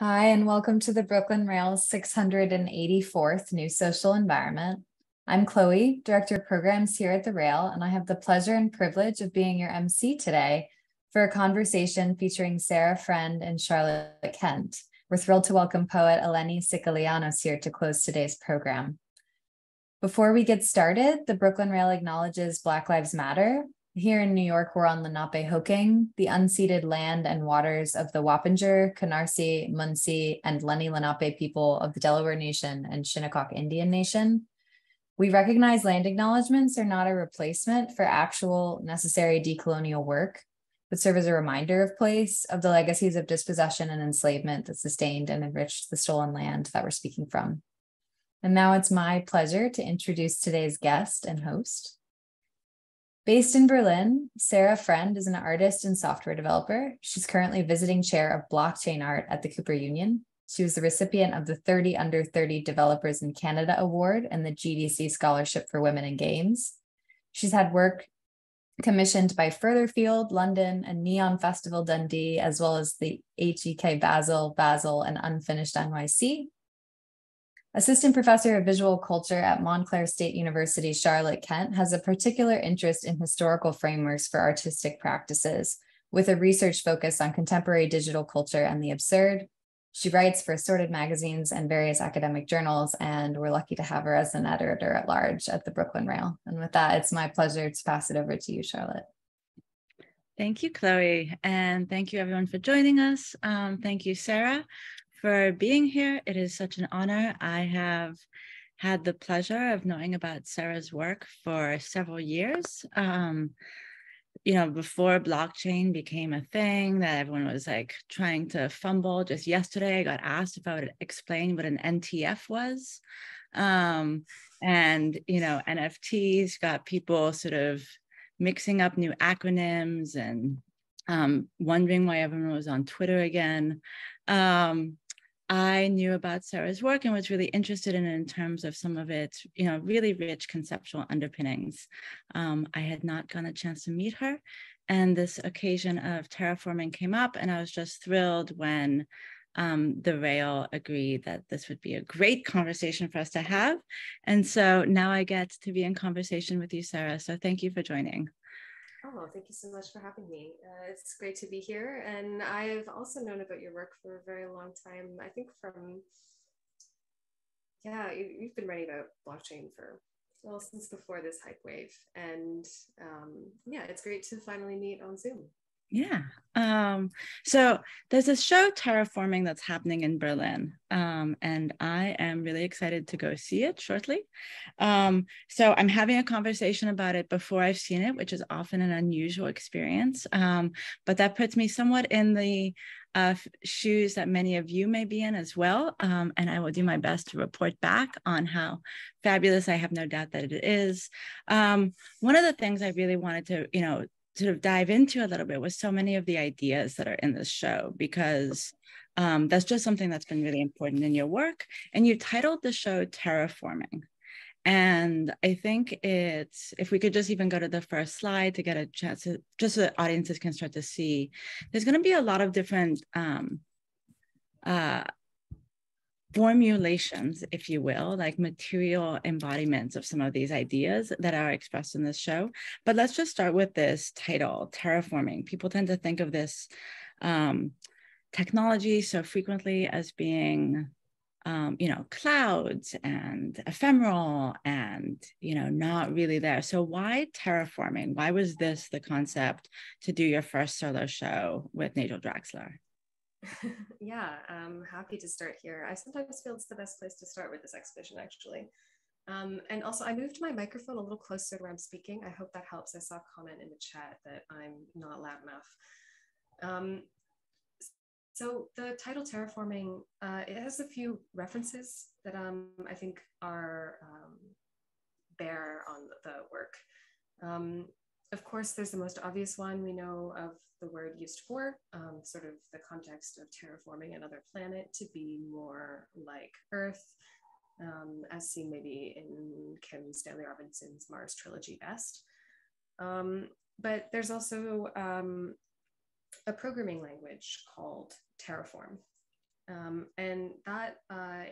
Hi, and welcome to the Brooklyn Rail's 684th New Social Environment. I'm Chloe, Director of Programs here at the Rail, and I have the pleasure and privilege of being your MC today for a conversation featuring Sarah Friend and Charlotte Kent. We're thrilled to welcome poet Eleni Sikelianos here to close today's program. Before we get started, the Brooklyn Rail acknowledges Black Lives Matter. Here in New York, we're on Lenape Hoking, the unceded land and waters of the Wappinger, Canarsie, Munsee, and Leni Lenape people of the Delaware Nation and Shinnecock Indian Nation. We recognize land acknowledgements are not a replacement for actual necessary decolonial work, but serve as a reminder of place, of the legacies of dispossession and enslavement that sustained and enriched the stolen land that we're speaking from. And now it's my pleasure to introduce today's guest and host. Based in Berlin, Sarah Friend is an artist and software developer. She's currently visiting chair of blockchain art at the Cooper Union. She was the recipient of the 30 Under 30 Developers in Canada Award and the GDC Scholarship for Women in Games. She's had work commissioned by Furtherfield, London, and Neon Festival Dundee, as well as the HEK Basel, and Unfinished NYC. Assistant Professor of Visual Culture at Montclair State University, Charlotte Kent has a particular interest in historical frameworks for artistic practices, with a research focus on contemporary digital culture and the absurd. She writes for assorted magazines and various academic journals, and we're lucky to have her as an editor at large at the Brooklyn Rail. And with that, it's my pleasure to pass it over to you, Charlotte. Thank you, Chloe, and thank you everyone for joining us. Thank you, Sarah, for being here. It is such an honor. I have had the pleasure of knowing about Sarah's work for several years. You know, before blockchain became a thing that everyone was like trying to fumble. Just yesterday, I got asked if I would explain what an NTF was. And, you know, NFTs got people sort of mixing up new acronyms and wondering why everyone was on Twitter again. I knew about Sarah's work and was really interested in it in terms of some of its, you know, really rich conceptual underpinnings. I had not gotten a chance to meet her, and this occasion of terraforming came up, and I was just thrilled when the Rail agreed that this would be a great conversation for us to have. And so now I get to be in conversation with you, Sarah. So thank you for joining. Oh, thank you so much for having me. It's great to be here. And I've also known about your work for a very long time. I think from, yeah, you've been writing about blockchain for, well, since before this hype wave. And yeah, it's great to finally meet on Zoom. Yeah. So there's a show, Terraforming, that's happening in Berlin, and I am really excited to go see it shortly. So I'm having a conversation about it before I've seen it, which is often an unusual experience, but that puts me somewhat in the shoes that many of you may be in as well, and I will do my best to report back on how fabulous I have no doubt that it is. One of the things I really wanted to, you know, sort of dive into a little bit with so many of the ideas that are in this show, because that's just something that's been really important in your work. And you titled the show Terraforming. And I think it's, if we could just even go to the first slide to get a chance to, just so that audiences can start to see, there's going to be a lot of different formulations, if you will, like material embodiments of some of these ideas that are expressed in this show. But let's just start with this title, Terraforming. People tend to think of this technology so frequently as being, you know, clouds and ephemeral and, you know, not really there. So why terraforming? Why was this the concept to do your first solo show with Nagel Draxler? Yeah, I'm happy to start here. I sometimes feel it's the best place to start with this exhibition, actually. And also, I moved my microphone a little closer to where I'm speaking. I hope that helps. I saw a comment in the chat that I'm not loud enough. So the title Terraforming, it has a few references that I think are there on the work. Of course, there's the most obvious one we know of, the word used for, sort of the context of terraforming another planet to be more like Earth, as seen maybe in Kim Stanley Robinson's Mars trilogy best. But there's also a programming language called Terraform. And that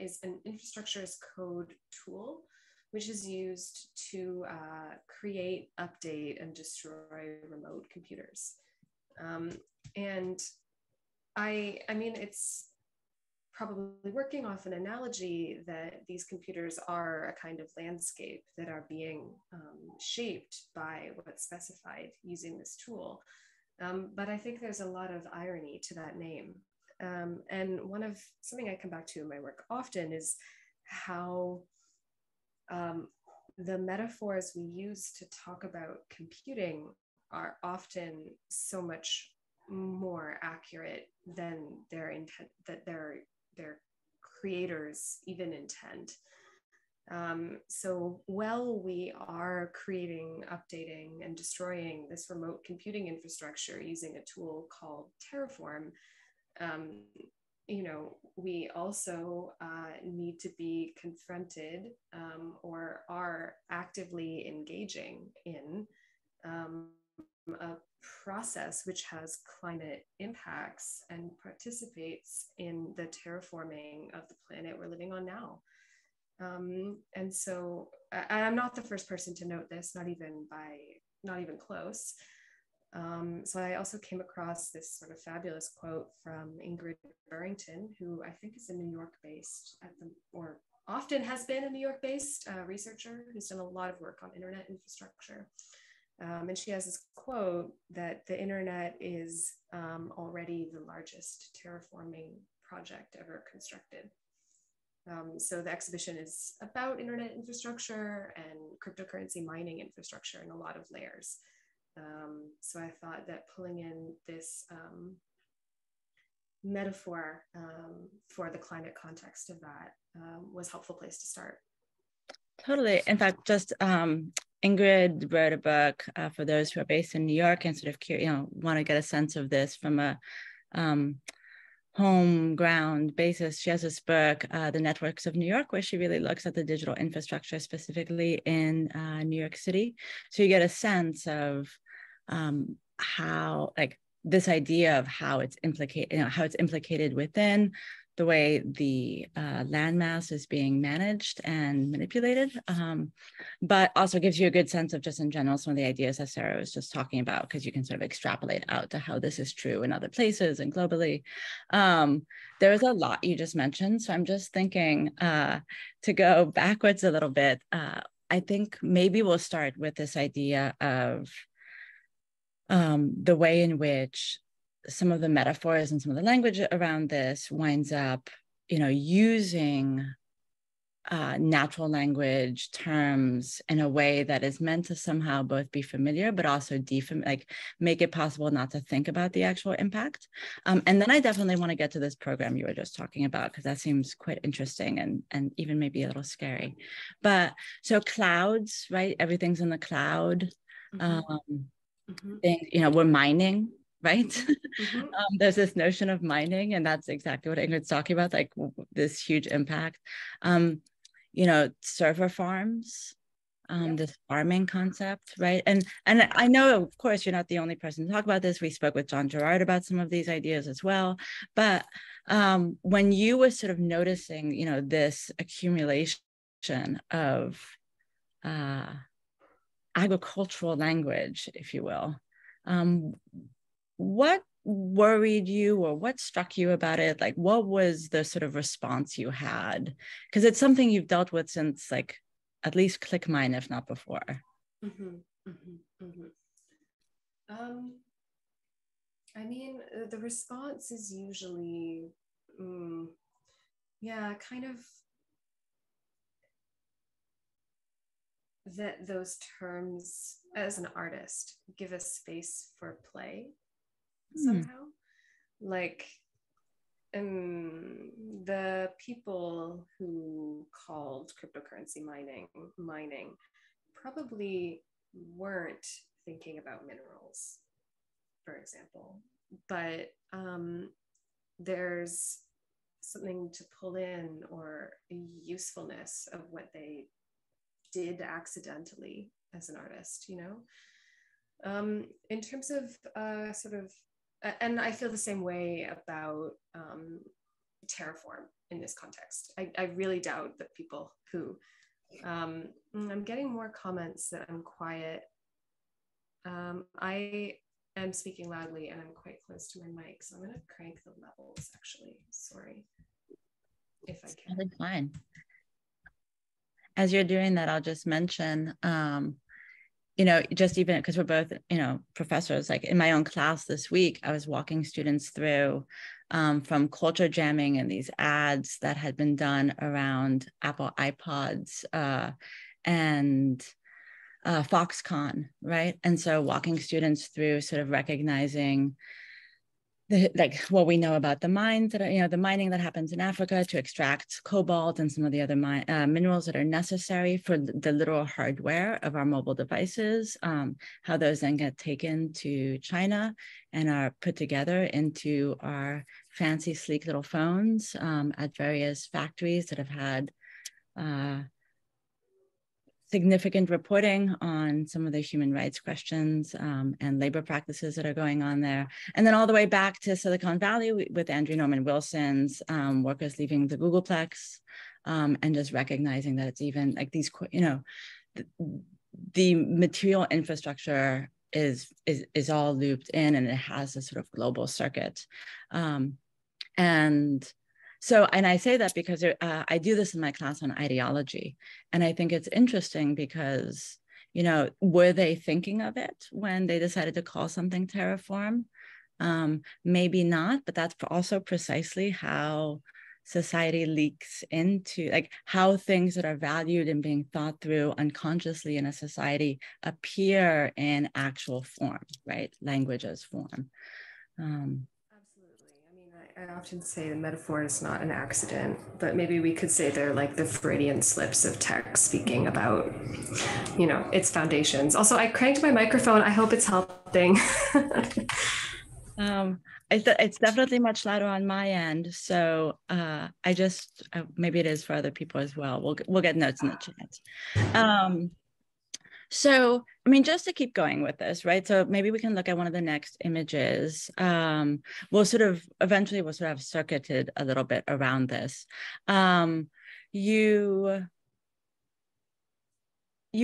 is an infrastructure as code tool, which is used to create, update, and destroy remote computers. And I mean, it's probably working off an analogy that these computers are a kind of landscape that are being shaped by what's specified using this tool. But I think there's a lot of irony to that name. And something I come back to in my work often is how the metaphors we use to talk about computing are often so much more accurate than their intent, that their creators even intend. So while we are creating, updating, and destroying this remote computing infrastructure using a tool called Terraform, you know, we also need to be confronted or are actively engaging in a process which has climate impacts and participates in the terraforming of the planet we're living on now. And so, and I'm not the first person to note this, not even close. So I also came across this sort of fabulous quote from Ingrid Burrington, who I think is a New York-based, or often has been a New York-based researcher who's done a lot of work on internet infrastructure. And she has this quote that the internet is already the largest terraforming project ever constructed. So the exhibition is about internet infrastructure and cryptocurrency mining infrastructure in a lot of layers. So I thought that pulling in this metaphor for the climate context of that was a helpful place to start. Totally. In fact, just Ingrid wrote a book for those who are based in New York and sort of want to get a sense of this from a home ground basis. She has this book, The Networks of New York, where she really looks at the digital infrastructure specifically in New York City. So you get a sense of how, like, this idea of how it's implicated, how it's implicated within the way the landmass is being managed and manipulated, but also gives you a good sense of just in general some of the ideas that Sarah was just talking about, because you can sort of extrapolate out to how this is true in other places and globally. There is a lot you just mentioned, so I'm just thinking to go backwards a little bit. I think maybe we'll start with this idea of the way in which some of the metaphors and some of the language around this winds up, using natural language terms in a way that is meant to somehow both be familiar, but also like make it possible not to think about the actual impact. And then I definitely want to get to this program you were just talking about, because that seems quite interesting and even maybe a little scary. But so clouds, right? Everything's in the cloud. Things, we're mining. Right? There's this notion of mining, and that's exactly what Ingrid's talking about, like this huge impact. Server farms, this farming concept, right? And I know, of course, you're not the only person to talk about this. We spoke with John Gerard about some of these ideas as well. But when you were sort of noticing, this accumulation of agricultural language, if you will, what worried you, or what struck you about it? Like, what was the sort of response you had? Because it's something you've dealt with since, like, at least ClickMine, if not before. I mean, the response is usually, kind of that those terms, as an artist, give us space for play. Somehow, like, the people who called cryptocurrency mining probably weren't thinking about minerals, for example, but there's something to pull in, or usefulness of what they did accidentally as an artist, in terms of and I feel the same way about Terraform in this context. I really doubt that people who, I'm getting more comments that I'm quiet. I am speaking loudly and I'm quite close to my mic, so I'm gonna crank the levels actually, sorry, if I can. That's fine. As you're doing that, I'll just mention, you know, just even because we're both, you know, professors, like in my own class this week, I was walking students through from culture jamming and these ads that had been done around Apple iPods and Foxconn, right? And so walking students through sort of recognizing the, like what we know about the mines that are, you know, the mining that happens in Africa to extract cobalt and some of the other minerals that are necessary for the literal hardware of our mobile devices, how those then get taken to China and are put together into our fancy, sleek little phones at various factories that have had significant reporting on some of the human rights questions and labor practices that are going on there. And then all the way back to Silicon Valley with Andrew Norman Wilson's workers leaving the Googleplex and just recognizing that it's even like these, you know, the material infrastructure is all looped in and it has a sort of global circuit. And I say that because I do this in my class on ideology. And I think it's interesting because, you know, were they thinking of it when they decided to call something Terraform? Maybe not, but that's also precisely how society leaks into, like how things that are valued and being thought through unconsciously in a society appear in actual form, right? Language as form. I often say the metaphor is not an accident, but maybe we could say they're like the Freudian slips of tech speaking about, you know, its foundations. Also, I cranked my microphone. I hope it's helping. It's definitely much louder on my end. So I just, maybe it is for other people as well. We'll get notes in the chat. So, I mean, just to keep going with this, right? So maybe we can look at one of the next images. We'll sort of have circuited a little bit around this. You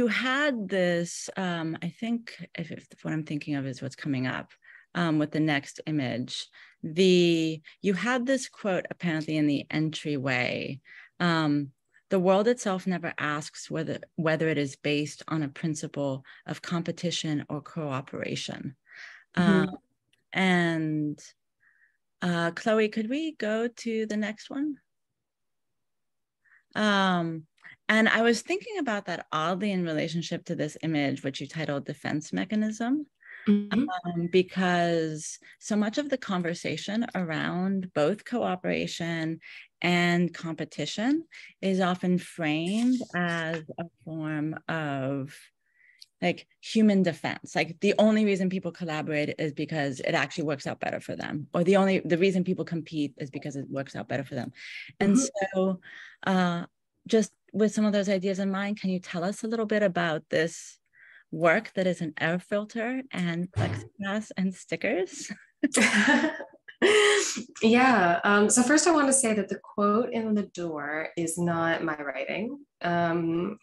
had this, I think if what I'm thinking of is what's coming up with the next image. You had this quote apparently in the entryway, "The world itself never asks whether it is based on a principle of competition or cooperation." Mm-hmm. Chloe, could we go to the next one? And I was thinking about that oddly in relationship to this image, which you titled "Defense Mechanism." Mm-hmm. Because so much of the conversation around both cooperation and competition is often framed as a form of like human defense. Like the only reason people collaborate is because it actually works out better for them, or the reason people compete is because it works out better for them. And mm-hmm. So just with some of those ideas in mind, can you tell us a little bit about this work that is an air filter and plexiglass and stickers? Yeah. So first, I want to say that the quote in the door is not my writing.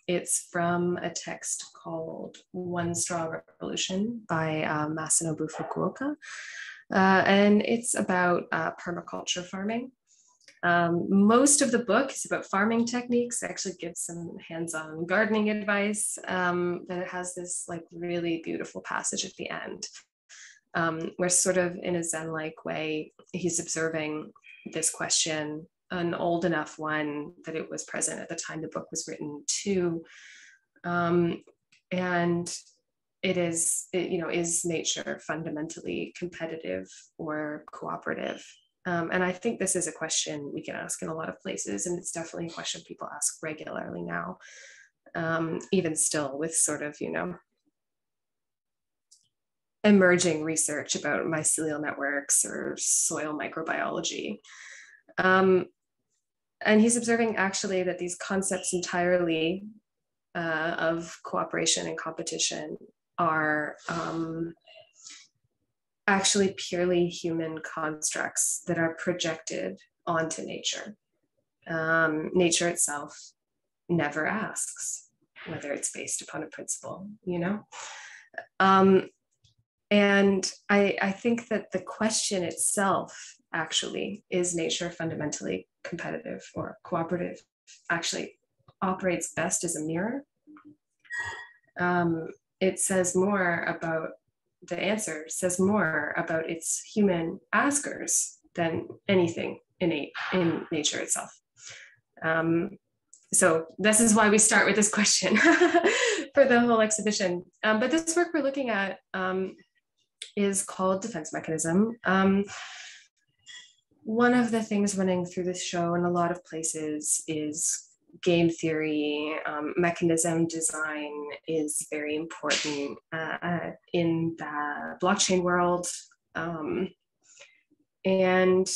It's from a text called "One Straw Revolution" by Masanobu Fukuoka, and it's about permaculture farming. Most of the book is about farming techniques. I actually give some hands-on gardening advice. Then it has this like really beautiful passage at the end, where sort of in a Zen-like way, he's observing this question, an old enough one that it was present at the time the book was written too. And it is, you know, is nature fundamentally competitive or cooperative? And I think this is a question we can ask in a lot of places, and it's definitely a question people ask regularly now, even still with sort of, you know, emerging research about mycelial networks or soil microbiology. And he's observing actually that these concepts entirely of cooperation and competition are actually purely human constructs that are projected onto nature. Nature itself never asks whether it's based upon a principle, you know? And I think that the question itself actually, is nature fundamentally competitive or cooperative, actually operates best as a mirror. It says more about the answer, says more about its human askers than anything innate in nature itself. So this is why we start with this question for the whole exhibition. But this work we're looking at is called Defense Mechanism. One of the things running through this show in a lot of places is game theory. Mechanism design is very important in the blockchain world. And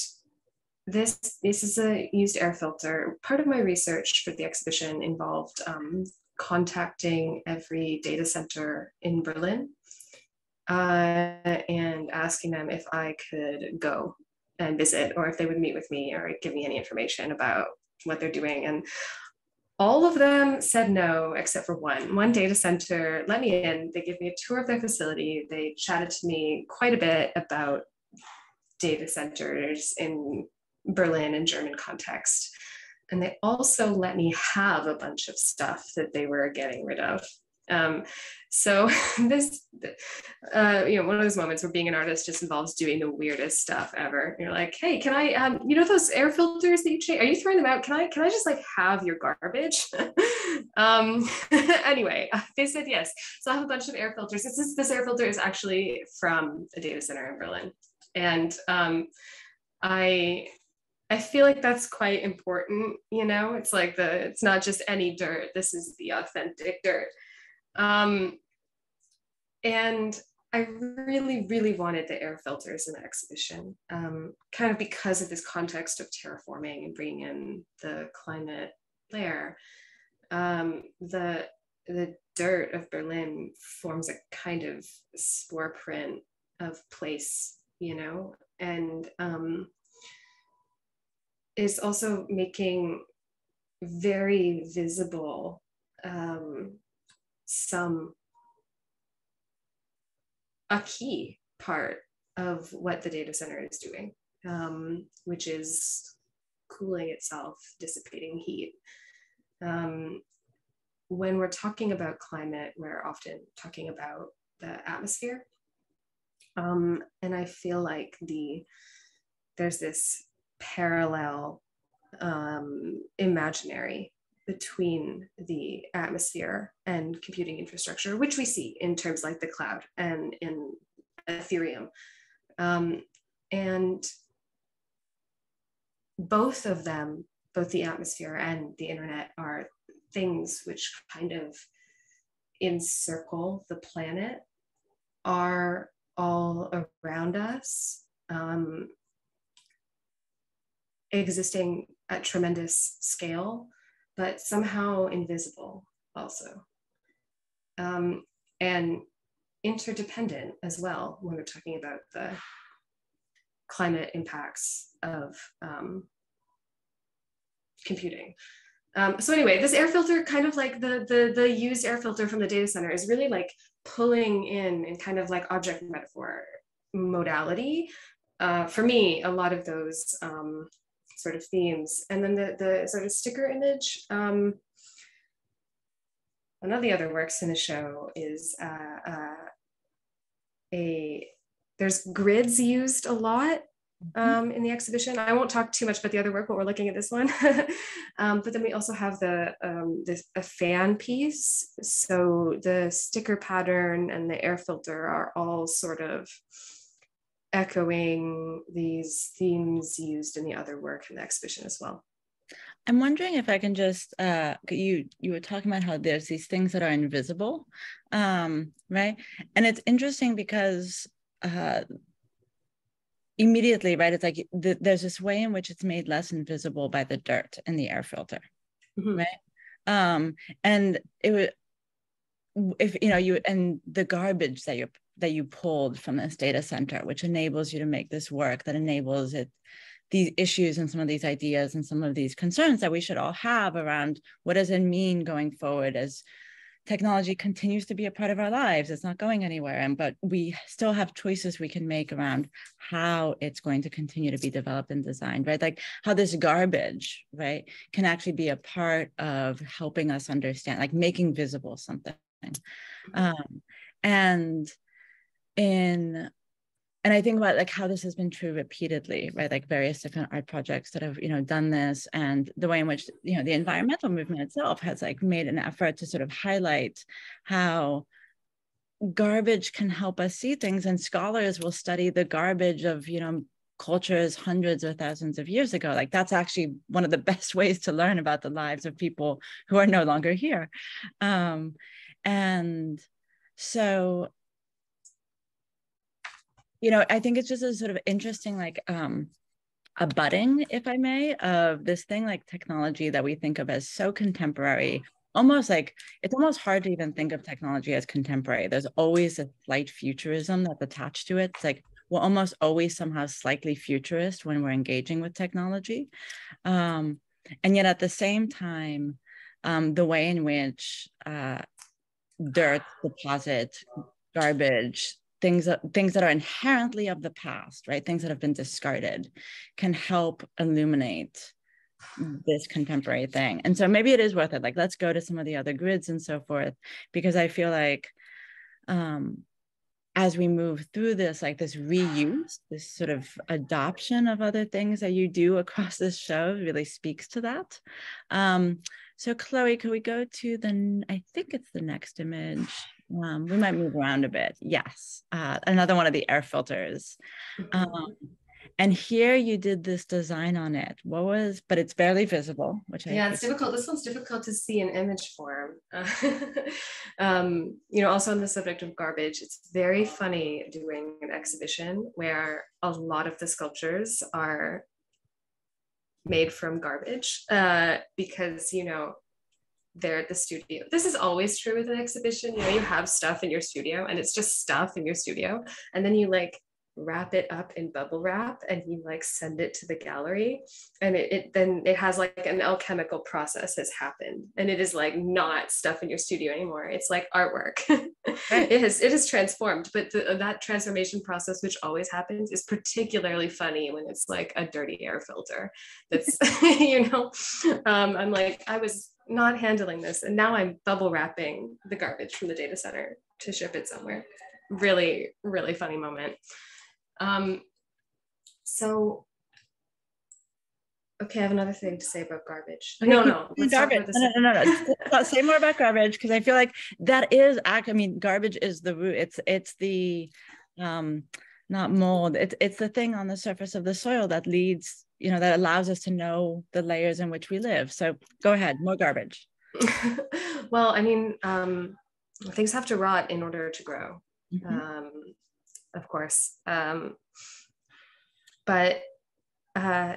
this is a used air filter. Part of my research for the exhibition involved contacting every data center in Berlin and asking them if I could go and visit, or if they would meet with me or give me any information about what they're doing. And all of them said no, except for one. One data center let me in. They gave me a tour of their facility. They chatted to me quite a bit about data centers in Berlin and German context. And they also let me have a bunch of stuff that they were getting rid of. So this, you know, one of those moments where being an artist just involves doing the weirdest stuff ever. You're like, hey, can I, you know, those air filters that you change, are you throwing them out? Can I just like have your garbage? Anyway, they said yes. So I have a bunch of air filters. This air filter is actually from a data center in Berlin. And, I feel like that's quite important, you know, it's like it's not just any dirt. This is the authentic dirt. And I really, really wanted the air filters in the exhibition, kind of because of this context of terraforming and bringing in the climate layer. The dirt of Berlin forms a kind of spore print of place, you know, and is also making very visible a key part of what the data center is doing, which is cooling itself, dissipating heat. When we're talking about climate, we're often talking about the atmosphere. And I feel like there's this parallel imaginary between the atmosphere and computing infrastructure, which we see in terms like the cloud and in Ethereum. And both of them, both the atmosphere and the internet, are things which kind of encircle the planet, are all around us, existing at tremendous scale, but somehow invisible also, and interdependent as well when we're talking about the climate impacts of computing. So anyway, this air filter, kind of like the used air filter from the data center, is really like pulling in kind of like object metaphor modality. For me, a lot of those sort of themes. And then the sort of sticker image. One of the other works in the show is there's grids used a lot in the exhibition. I won't talk too much about the other work, but we're looking at this one. But then we also have a fan piece. So the sticker pattern and the air filter are all sort of echoing these themes used in the other work in the exhibition as well. I'm wondering if I can just, you were talking about how there's these things that are invisible, right? And it's interesting because immediately, right, it's like there's this way in which it's made less invisible by the dirt and the air filter, mm-hmm. right? And it would, if, you know, and the garbage that you pulled from this data center, which enables you to make this work, that enables it these issues and some of these ideas and some of these concerns that we should all have around what does it mean going forward as technology continues to be a part of our lives. It's not going anywhere, but we still have choices we can make around how it's going to continue to be developed and designed, right? Like how this garbage, right, can actually be a part of helping us understand, like making visible something. And I think about like how this has been true repeatedly, right? Like various different art projects that have, done this, and the way in which, the environmental movement itself has like made an effort to sort of highlight how garbage can help us see things, and scholars will study the garbage of, cultures hundreds or thousands of years ago. Like that's actually one of the best ways to learn about the lives of people who are no longer here. And so, I think it's just a sort of interesting, like abutting, if I may, of this thing like technology that we think of as so contemporary, almost like it's almost hard to even think of technology as contemporary. There's always a slight futurism that's attached to it. It's like we're almost always somehow slightly futurist when we're engaging with technology. And yet at the same time, the way in which dirt, deposit, garbage, things that are inherently of the past, right? Things that have been discarded can help illuminate this contemporary thing. And so maybe it is worth it. Like, let's go to some of the other grids and so forth, because I feel like as we move through this, like this reuse, this sort of adoption of other things that you do across this show really speaks to that. So Chloe, could we go to the, I think it's the next image. We might move around a bit. Yes, another one of the air filters. And here you did this design on it. What was, but it's barely visible, which I it's difficult. This one's difficult to see in image form. Also on the subject of garbage, it's very funny doing an exhibition where a lot of the sculptures are made from garbage because, they're at the studio. This is always true with an exhibition. You have stuff in your studio and it's just stuff in your studio. And then you like wrap it up in bubble wrap and you like send it to the gallery. And it has like an alchemical process has happened. And it is like not stuff in your studio anymore. It's like artwork. It has transformed, but that transformation process, which always happens, is particularly funny when it's like a dirty air filter. That's, I'm like, I was not handling this, and now I'm bubble wrapping the garbage from the data center to ship it somewhere. Really, really funny moment. Okay, I have another thing to say about garbage. No, say more about garbage, because I feel like that is, garbage is the root. It's the, not mold, it's the thing on the surface of the soil that leads, that allows us to know the layers in which we live. So go ahead, more garbage. Well, things have to rot in order to grow, of course. No,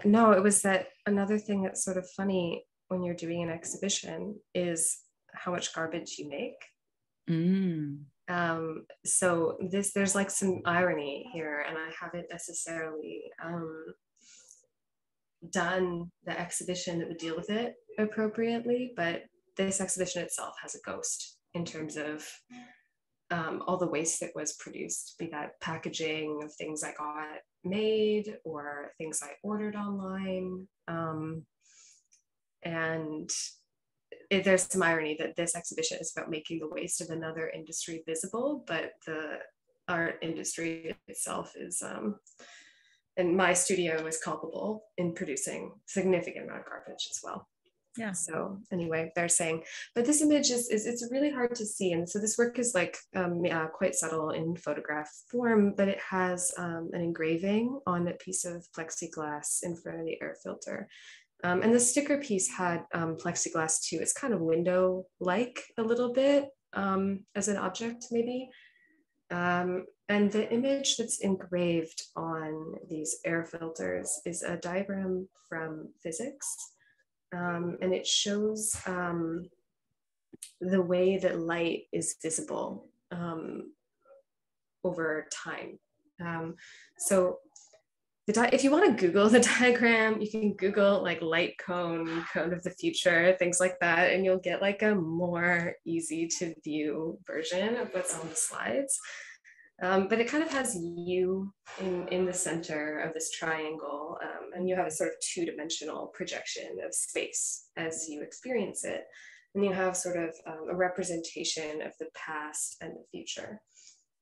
it was that another thing that's sort of funny when you're doing an exhibition is how much garbage you make. So there's like some irony here, and I haven't necessarily done the exhibition that would deal with it appropriately, but this exhibition itself has a ghost in terms of all the waste that was produced, be that packaging of things I got made or things I ordered online. There's some irony that this exhibition is about making the waste of another industry visible, but the art industry itself is, and my studio was culpable in producing significant amount of garbage as well. Yeah. So anyway, they're saying, but this image it's really hard to see. And so this work is like quite subtle in photograph form, but it has an engraving on a piece of plexiglass in front of the air filter. And the sticker piece had plexiglass too. It's kind of window-like a little bit as an object maybe. And the image that's engraved on these air filters is a diagram from physics. And it shows the way that light is visible over time. So If you want to Google the diagram, you can Google like light cone, cone of the future, things like that, and you'll get like a more easy to view version of what's on the slides. But it kind of has you in the center of this triangle, and you have a sort of two-dimensional projection of space as you experience it. And you have sort of a representation of the past and the future.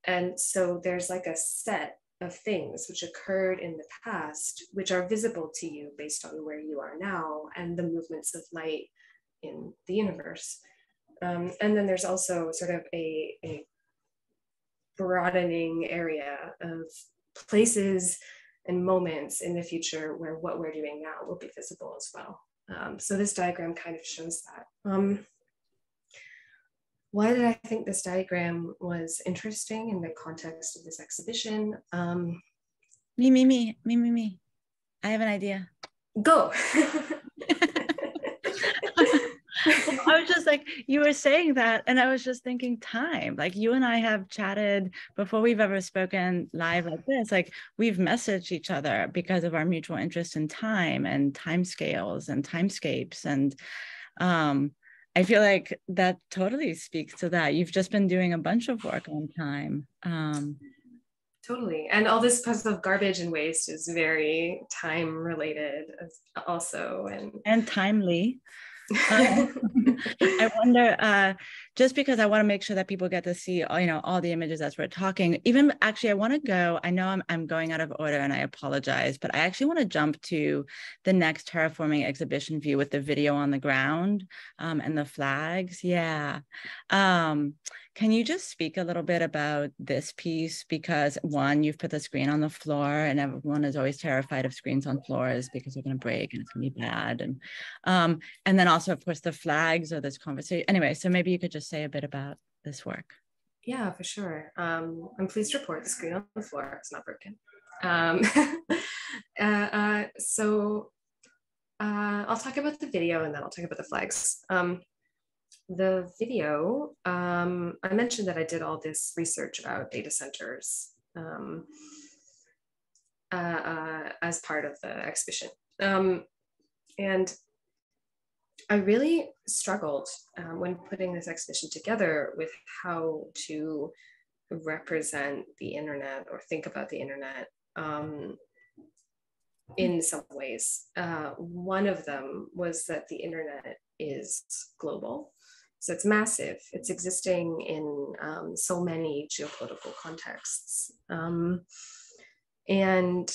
And so there's like a set of things which occurred in the past, which are visible to you based on where you are now and the movements of light in the universe. And then there's also sort of a broadening area of places and moments in the future where what we're doing now will be visible as well. So this diagram kind of shows that. Why did I think this diagram was interesting in the context of this exhibition? Me. I have an idea. Go. I was just like, you were saying that, and I was just thinking time. Like you and I have chatted before we've ever spoken live like this. Like we've messaged each other because of our mutual interest in time and timescales and timescapes. And I feel like that totally speaks to that. You've just been doing a bunch of work on time. Totally. And all this puzzle of garbage and waste is very time related also. And timely. I wonder, just because I want to make sure that people get to see, you know, all the images as we're talking, even actually, I want to go, I know I'm going out of order and I apologize, but I actually want to jump to the next terraforming exhibition view with the video on the ground and the flags. Yeah. Can you just speak a little bit about this piece? Because one, you've put the screen on the floor and everyone is always terrified of screens on floors because they're gonna break and it's gonna be bad. And then also of course the flags or this conversation. Anyway, so maybe you could just say a bit about this work. Yeah, for sure. I'm pleased to report the screen on the floor, it's not broken. I'll talk about the video and then I'll talk about the flags. The video, I mentioned that I did all this research about data centers as part of the exhibition. And I really struggled when putting this exhibition together with how to represent the internet or think about the internet in some ways. One of them was that the internet is global. So it's massive. It's existing in so many geopolitical contexts. And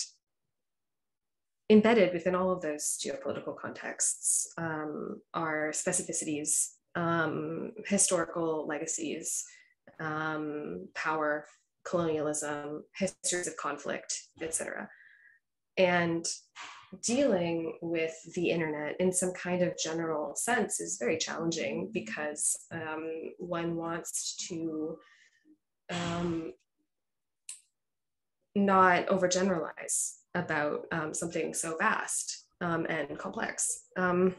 embedded within all of those geopolitical contexts are specificities, historical legacies, power, colonialism, histories of conflict, etc. And dealing with the internet in some kind of general sense is very challenging because one wants to not overgeneralize about something so vast and complex. And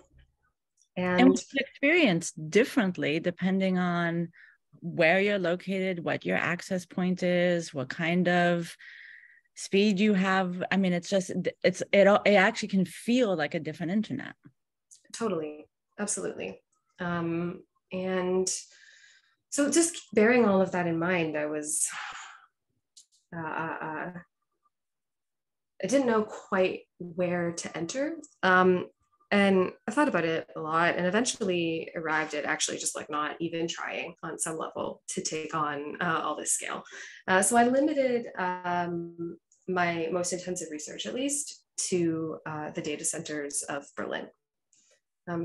we can experience differently depending on where you're located, what your access point is, what kind of speed you have. I mean, it's just, it actually can feel like a different internet. Totally, absolutely. And so just bearing all of that in mind, I was, I didn't know quite where to enter. And I thought about it a lot and eventually arrived at actually just like not even trying on some level to take on all this scale. So I limited my most intensive research, at least, to the data centers of Berlin.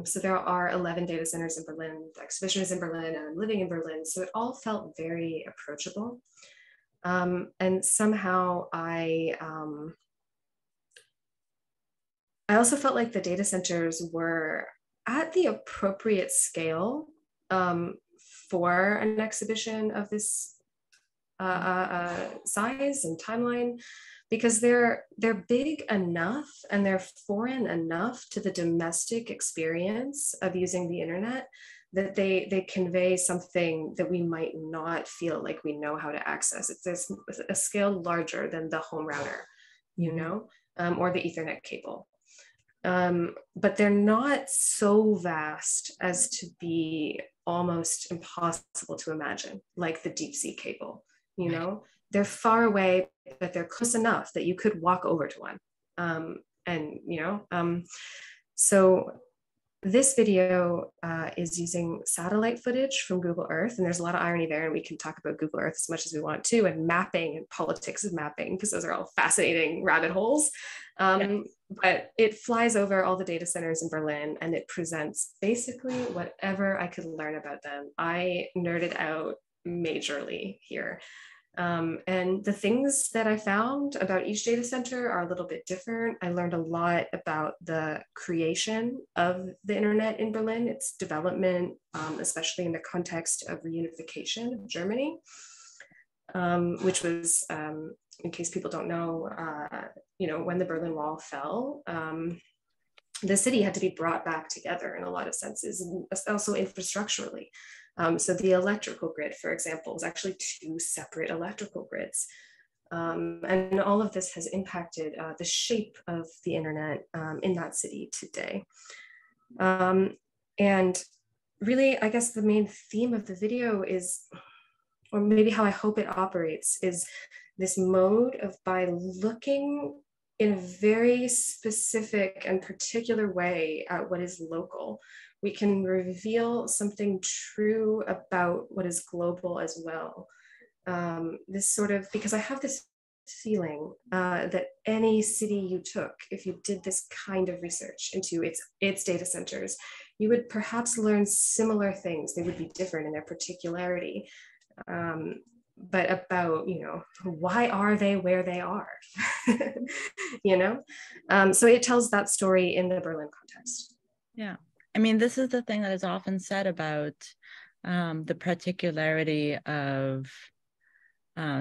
So there are 11 data centers in Berlin, the exhibition is in Berlin, and I'm living in Berlin. So it all felt very approachable. And somehow I also felt like the data centers were at the appropriate scale for an exhibition of this size and timeline, because they're big enough and they're foreign enough to the domestic experience of using the internet that they convey something that we might not feel like we know how to access. It's a scale larger than the home router, you know? or the Ethernet cable. But they're not so vast as to be almost impossible to imagine, like the deep sea cable, you know? They're far away, but they're close enough that you could walk over to one. And, you know, so this video is using satellite footage from Google Earth, and there's a lot of irony there, and we can talk about Google Earth as much as we want to, and mapping and politics of mapping, because those are all fascinating rabbit holes. But it flies over all the data centers in Berlin, and it presents basically whatever I could learn about them. I nerded out majorly here. And the things that I found about each data center are a little bit different. I learned a lot about the creation of the internet in Berlin, its development, especially in the context of reunification of Germany, which was, in case people don't know, you know, when the Berlin Wall fell, the city had to be brought back together in a lot of senses, and also infrastructurally. So the electrical grid, for example, was actually two separate electrical grids. And all of this has impacted the shape of the internet in that city today. And really, I guess the main theme of the video is, or maybe how I hope it operates, is this mode of, by looking in a very specific and particular way at what is local, we can reveal something true about what is global as well. This sort of, because I have this feeling that any city you took, if you did this kind of research into its data centers, you would perhaps learn similar things. They would be different in their particularity, but about, you know, why are they where they are, you know? So it tells that story in the Berlin context. Yeah. I mean, this is the thing that is often said about the particularity of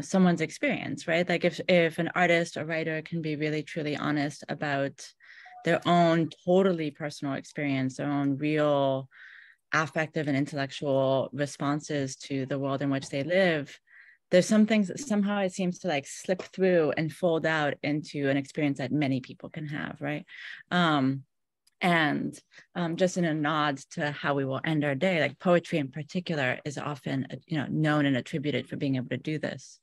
someone's experience, right? Like if an artist or writer can be really truly honest about their own totally personal experience, their own real affective and intellectual responses to the world in which they live, there's some things that somehow it seems to like slip through and fold out into an experience that many people can have, right? And just in a nod to how we will end our day, like poetry in particular is often, you know, known and attributed for being able to do this.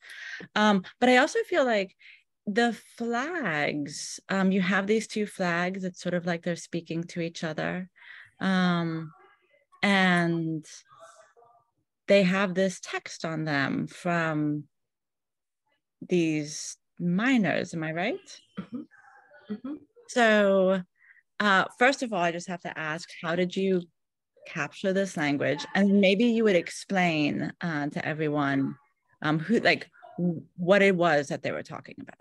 But I also feel like the flags, you have these two flags, it's sort of like they're speaking to each other. And they have this text on them from these miners, am I right? Mm-hmm. Mm-hmm. So, first of all, I just have to ask, how did you capture this language? And maybe you would explain to everyone who, like, what it was that they were talking about.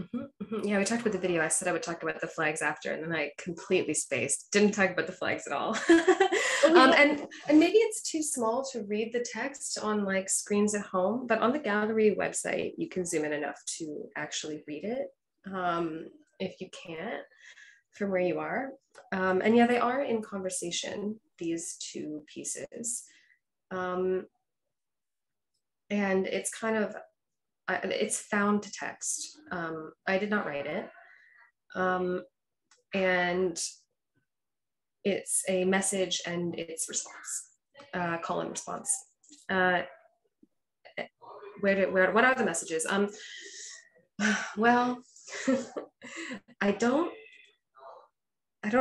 Mm-hmm, mm-hmm. Yeah, we talked about the video. I said I would talk about the flags after, and then I completely spaced. Didn't talk about the flags at all. And maybe it's too small to read the text on like screens at home, but on the gallery website, you can zoom in enough to actually read it if you can't, from where you are. And yeah, they are in conversation, these two pieces. And it's kind of, it's found to text. I did not write it. And it's a message and it's response, call and response. What are the messages? Well, I don't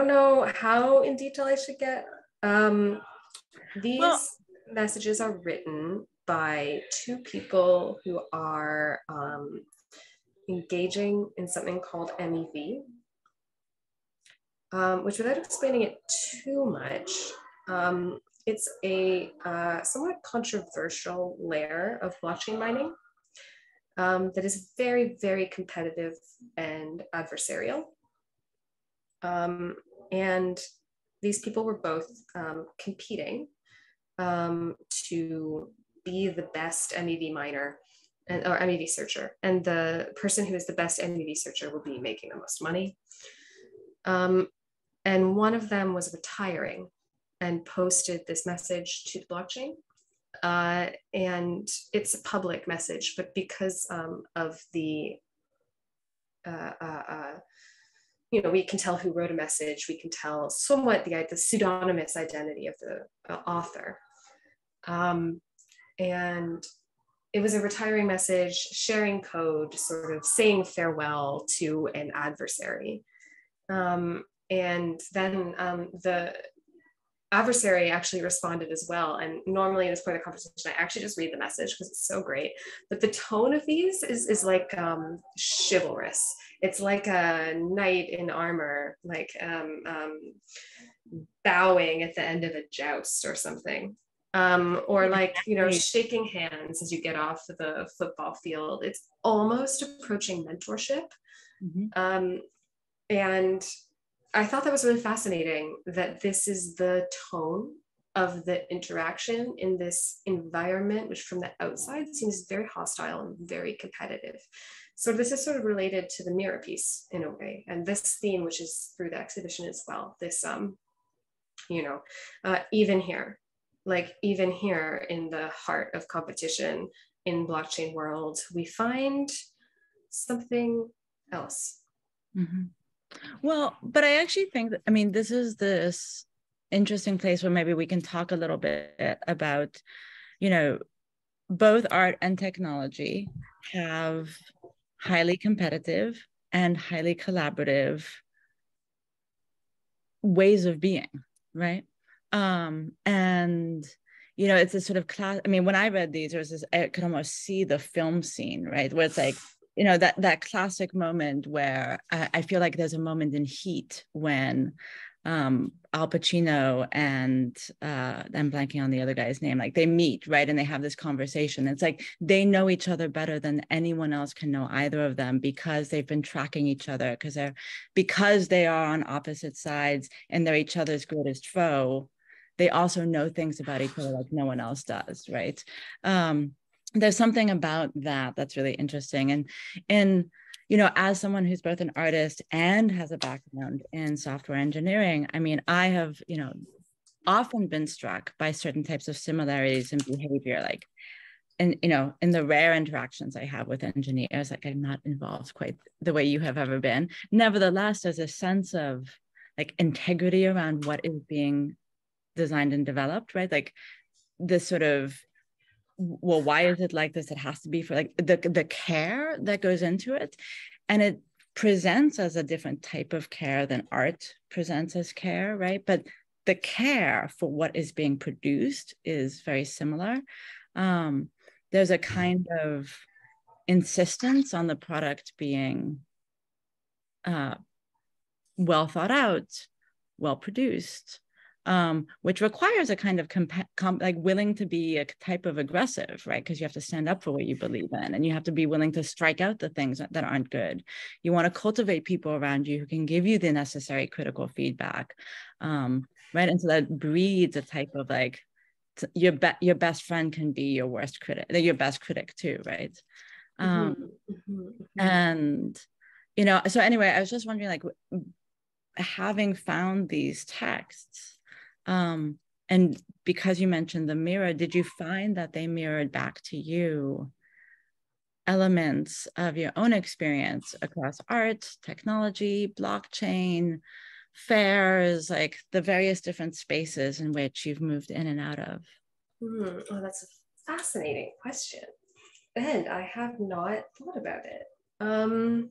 know how in detail I should get. These messages are written by two people who are engaging in something called MEV, which, without explaining it too much, it's a somewhat controversial layer of blockchain mining that is very, very competitive and adversarial. And these people were both competing to be the best MEV miner or MEV searcher. And the person who is the best MEV searcher will be making the most money. And one of them was retiring and posted this message to the blockchain. And it's a public message, but because of the you know, we can tell who wrote a message, we can tell somewhat the pseudonymous identity of the author. And it was a retiring message, sharing code, sort of saying farewell to an adversary. And then the adversary actually responded as well. And normally at this point of the conversation, I actually just read the message because it's so great. But the tone of these is like chivalrous. It's like a knight in armor, like bowing at the end of a joust or something. Or like, you know, shaking hands as you get off the football field. It's almost approaching mentorship. Mm-hmm. And I thought that was really fascinating that this is the tone of the interaction in this environment, which from the outside seems very hostile and very competitive. So this is sort of related to the mirror piece in a way. And this theme, which is through the exhibition as well, this, you know, even here. Like even here in the heart of competition in blockchain world, we find something else. Mm-hmm. Well, but I actually think that, I mean, this is this interesting place where maybe we can talk a little bit about, you know, both art and technology have highly competitive and highly collaborative ways of being, right? And, you know, it's a sort of class, I mean, when I read these, there was this, I could almost see the film scene, right? Where it's like, you know, that classic moment where I feel like there's a moment in Heat when Al Pacino and I'm blanking on the other guy's name, like they meet, right? And they have this conversation. It's like, they know each other better than anyone else can know either of them because they've been tracking each other because they are on opposite sides and they're each other's greatest foe. They also know things about each other like no one else does, right? There's something about that that's really interesting. And you know, as someone who's both an artist and has a background in software engineering, I mean, I have, you know, often been struck by certain types of similarities in behavior, like, and, you know, in the rare interactions I have with engineers, like I'm not involved quite the way you have ever been. Nevertheless, there's a sense of like integrity around what is being designed and developed, right? Like this sort of, well, why is it like this? It has to be for like the care that goes into it. And it presents as a different type of care than art presents as care, right? But the care for what is being produced is very similar. There's a kind of insistence on the product being well thought out, well produced, which requires a kind of like willing to be a type of aggressive, right? Because you have to stand up for what you believe in and you have to be willing to strike out the things that aren't good. You want to cultivate people around you who can give you the necessary critical feedback, right? And so that breeds a type of like, your best friend can be your worst critic, your best critic too, right? And, you know, so anyway, I was just wondering like, having found these texts, and because you mentioned the mirror, did you find that they mirrored back to you elements of your own experience across art, technology, blockchain, fairs, like the various different spaces in which you've moved in and out of? Oh, that's a fascinating question. And I have not thought about it.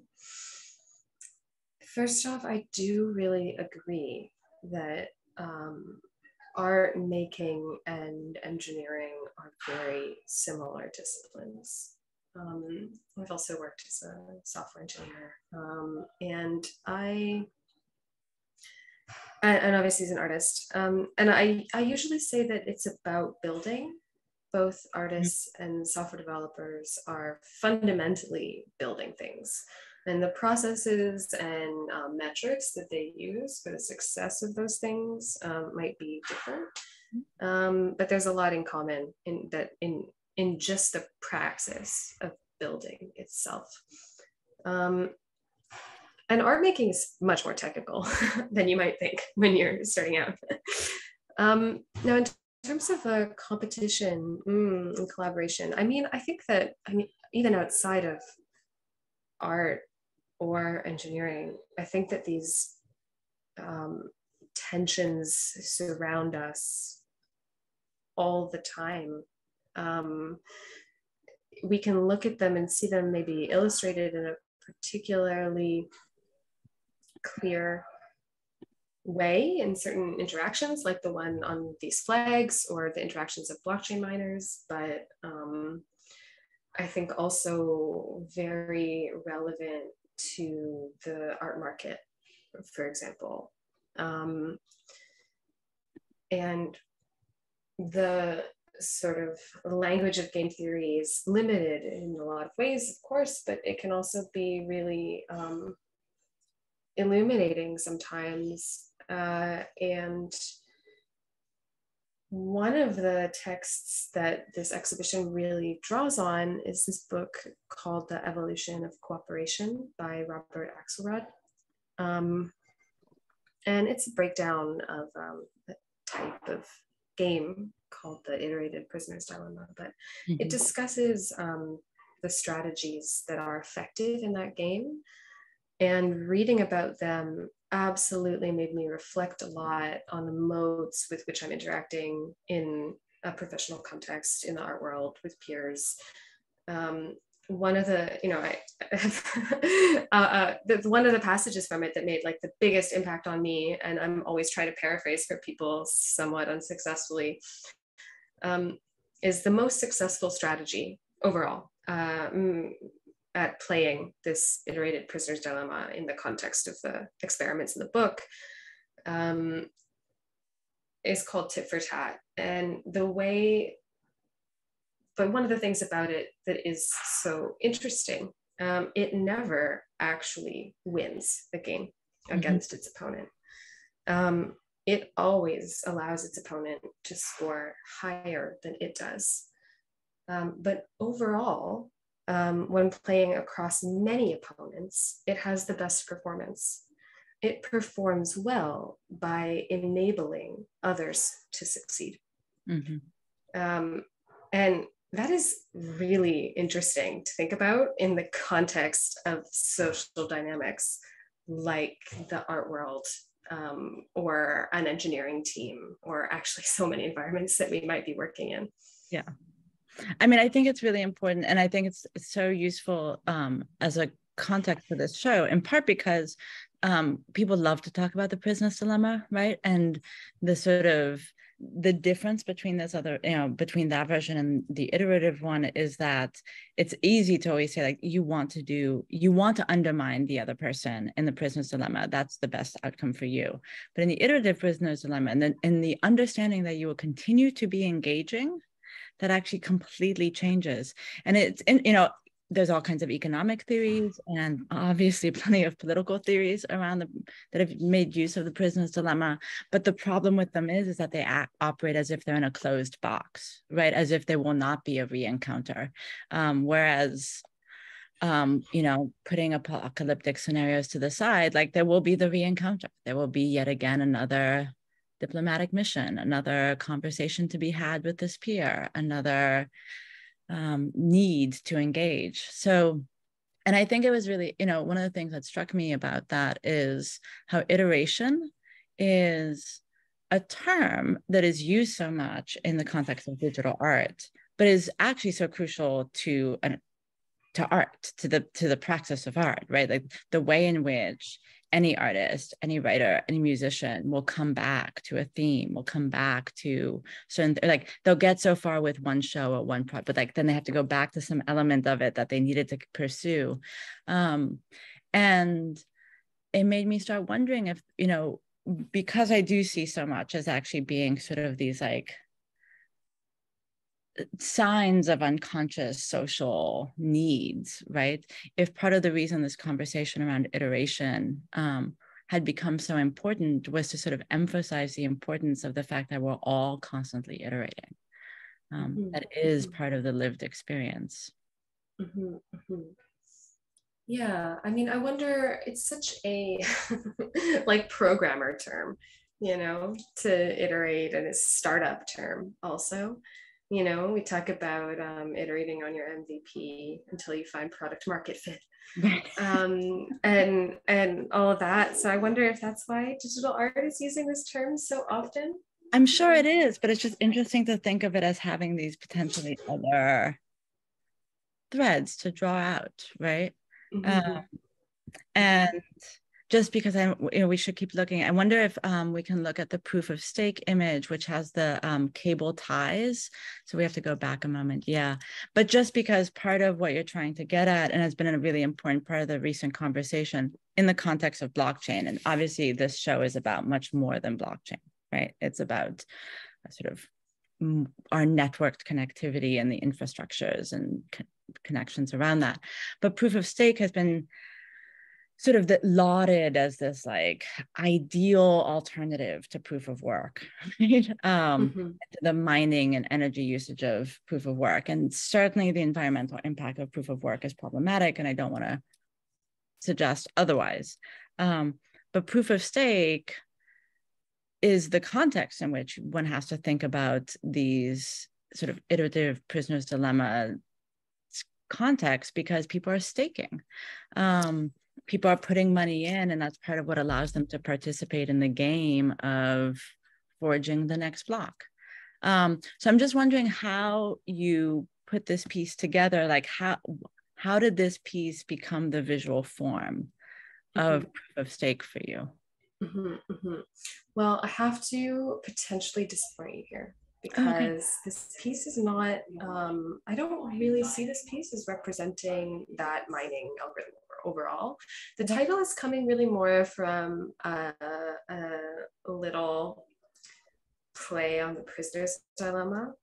First off, I do really agree that art making and engineering are very similar disciplines. I've also worked as a software engineer, and and obviously as an artist, and I usually say that it's about building. Both artists and software developers are fundamentally building things. And the processes and metrics that they use for the success of those things might be different, but there's a lot in common in that in just the praxis of building itself. And art making is much more technical than you might think when you're starting out. Now, in terms of competition and collaboration, I mean, I think that even outside of art, or engineering. I think that these tensions surround us all the time. We can look at them and see them maybe illustrated in a particularly clear way in certain interactions, like the one on these flags or the interactions of blockchain miners, but I think also very relevant to the art market, for example. And the sort of language of game theory is limited in a lot of ways, of course, but it can also be really illuminating sometimes. And one of the texts that this exhibition really draws on is this book called The Evolution of Cooperation by Robert Axelrod. And it's a breakdown of a type of game called the Iterated Prisoner's Dilemma, but it discusses the strategies that are effective in that game. And reading about them absolutely made me reflect a lot on the modes with which I'm interacting in a professional context in the art world with peers. One of the, you know, one of the passages from it that made like the biggest impact on me, and I'm always trying to paraphrase for people somewhat unsuccessfully, is the most successful strategy overall at playing this Iterated Prisoner's Dilemma in the context of the experiments in the book is called tit for tat. And the way, but one of the things about it that is so interesting, it never actually wins the game against its opponent. It always allows its opponent to score higher than it does. But overall, when playing across many opponents, it has the best performance. It performs well by enabling others to succeed. And that is really interesting to think about in the context of social dynamics, like the art world or an engineering team, or actually so many environments that we might be working in. Yeah. I mean, I think it's really important, and I think it's so useful as a context for this show, in part because people love to talk about the prisoner's dilemma, right? And the sort of the difference between this other, you know, between that version and the iterative one is that it's easy to always say, like, you want to undermine the other person in the prisoner's dilemma. That's the best outcome for you. But in the iterative prisoner's dilemma, and then in the understanding that you will continue to be engaging, that actually completely changes. And it's, you know, there's all kinds of economic theories and obviously plenty of political theories around that have made use of the prisoner's dilemma. But the problem with them is that they operate as if they're in a closed box, right? As if there will not be a re-encounter. Whereas, you know, putting apocalyptic scenarios to the side, like there will be the re-encounter. There will be yet again another diplomatic mission, another conversation to be had with this peer, another need to engage. So, and I think it was really, you know, one of the things that struck me about that is how iteration is a term that is used so much in the context of digital art, but is actually so crucial to art, to the practice of art, right? Like the way in which any artist, any writer, any musician will come back to a theme, will come back to certain, like they'll get so far with one show or one project, but like then they have to go back to some element of it that they needed to pursue. And it made me start wondering if, you know, because I do see so much as actually being sort of these like signs of unconscious social needs, right? If part of the reason this conversation around iteration had become so important was to sort of emphasize the importance of the fact that we're all constantly iterating. That is part of the lived experience. Yeah, I mean, I wonder, it's such a like programmer term, you know, to iterate, and it's startup term also. You know, we talk about iterating on your MVP until you find product market fit, and all of that. So I wonder if that's why digital art is using this term so often. I'm sure it is, but it's just interesting to think of it as having these potentially other threads to draw out, right? Mm-hmm. And just because we should keep looking. I wonder if we can look at the proof of stake image, which has the cable ties. So we have to go back a moment. Yeah. But just because part of what you're trying to get at, and has been a really important part of the recent conversation in the context of blockchain, and obviously this show is about much more than blockchain, right? It's about sort of our networked connectivity and the infrastructures and connections around that. But proof of stake has been sort of lauded as this like ideal alternative to proof of work, right? The mining and energy usage of proof of work. And certainly the environmental impact of proof of work is problematic, and I don't want to suggest otherwise. But proof of stake is the context in which one has to think about these sort of iterative prisoner's dilemma contexts, because people are staking. People are putting money in, and that's part of what allows them to participate in the game of forging the next block. So I'm just wondering how you put this piece together. Like how did this piece become the visual form of proof of stake for you? Well, I have to potentially disappoint you here, because this piece is not, I don't really see this piece as representing that mining algorithm overall. The title is coming really more from a little play on the prisoner's dilemma,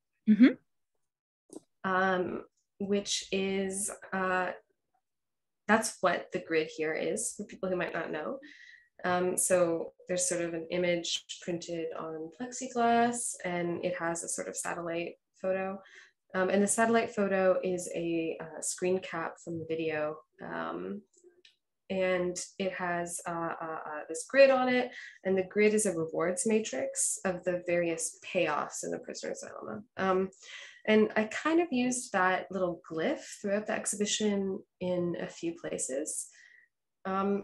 which is, that's what the grid here is, for people who might not know. So there's sort of an image printed on plexiglass, and it has a sort of satellite photo. And the satellite photo is a screen cap from the video. And it has this grid on it, and the grid is a rewards matrix of the various payoffs in the prisoner's dilemma. And I kind of used that little glyph throughout the exhibition in a few places. And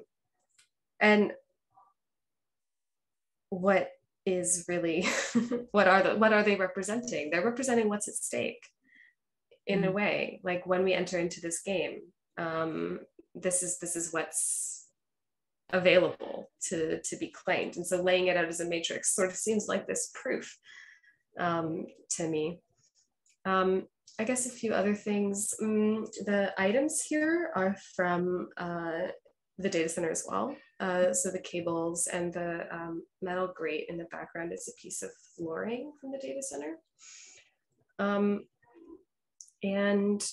what is really, what are they representing? They're representing what's at stake in a way, like when we enter into this game. This is what's available to be claimed. And so laying it out as a matrix sort of seems like this proof to me. I guess a few other things. The items here are from the data center as well. So the cables and the metal grate in the background is a piece of flooring from the data center. And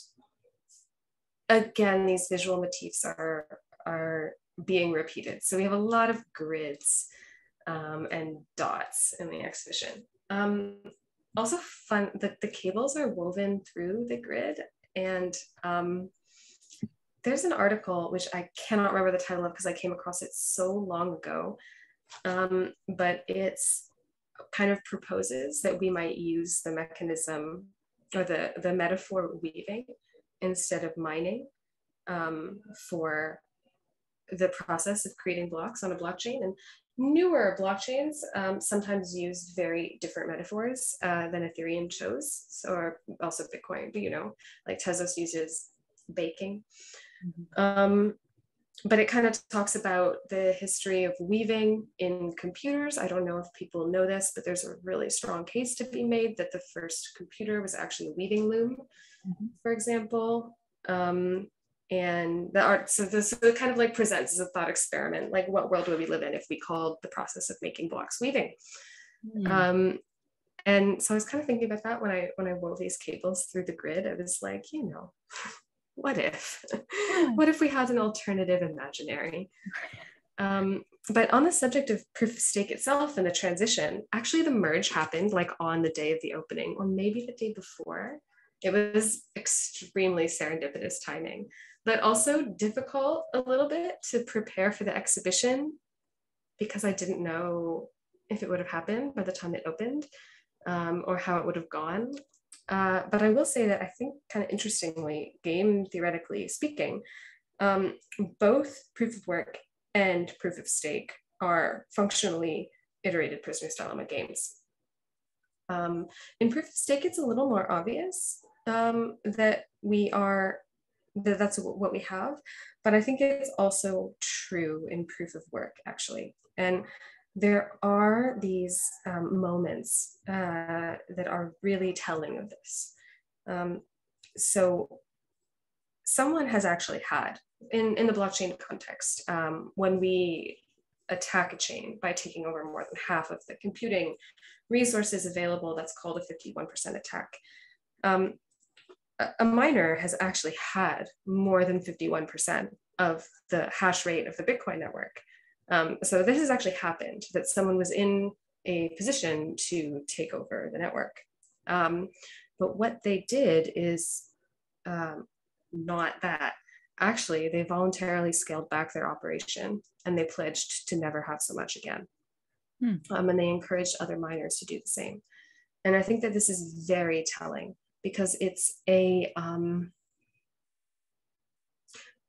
again, these visual motifs are being repeated. So we have a lot of grids and dots in the exhibition. Also fun that the cables are woven through the grid. And there's an article, which I cannot remember the title of because I came across it so long ago, but it's kind of proposes that we might use the mechanism or the metaphor weaving instead of mining for the process of creating blocks on a blockchain. And newer blockchains sometimes use very different metaphors than Ethereum chose, or also Bitcoin, but you know, like Tezos uses baking. But it kind of talks about the history of weaving in computers. I don't know if people know this, but there's a really strong case to be made that the first computer was actually a weaving loom, for example. And the art, so this kind of like presents as a thought experiment, like what world would we live in if we called the process of making blocks weaving? And so I was kind of thinking about that when I wove these cables through the grid. I was like, you know, what if? What if we had an alternative imaginary? But on the subject of proof of stake itself and the transition, actually the merge happened like on the day of the opening, or maybe the day before. It was extremely serendipitous timing, but also difficult a little bit to prepare for the exhibition, because I didn't know if it would have happened by the time it opened or how it would have gone. But I will say that I think, kind of interestingly, game theoretically speaking, both proof of work and proof of stake are functionally iterated prisoner's dilemma games. In proof of stake, it's a little more obvious that's what we have, but I think it's also true in proof of work, actually. And there are these moments that are really telling of this. So someone has actually had, in the blockchain context, when we attack a chain by taking over more than half of the computing resources available, that's called a 51% attack. A miner has actually had more than 51% of the hash rate of the Bitcoin network. So this has actually happened, that someone was in a position to take over the network. But what they did is not that. Actually, they voluntarily scaled back their operation and they pledged to never have so much again. And they encouraged other miners to do the same. And I think that this is very telling because it's a,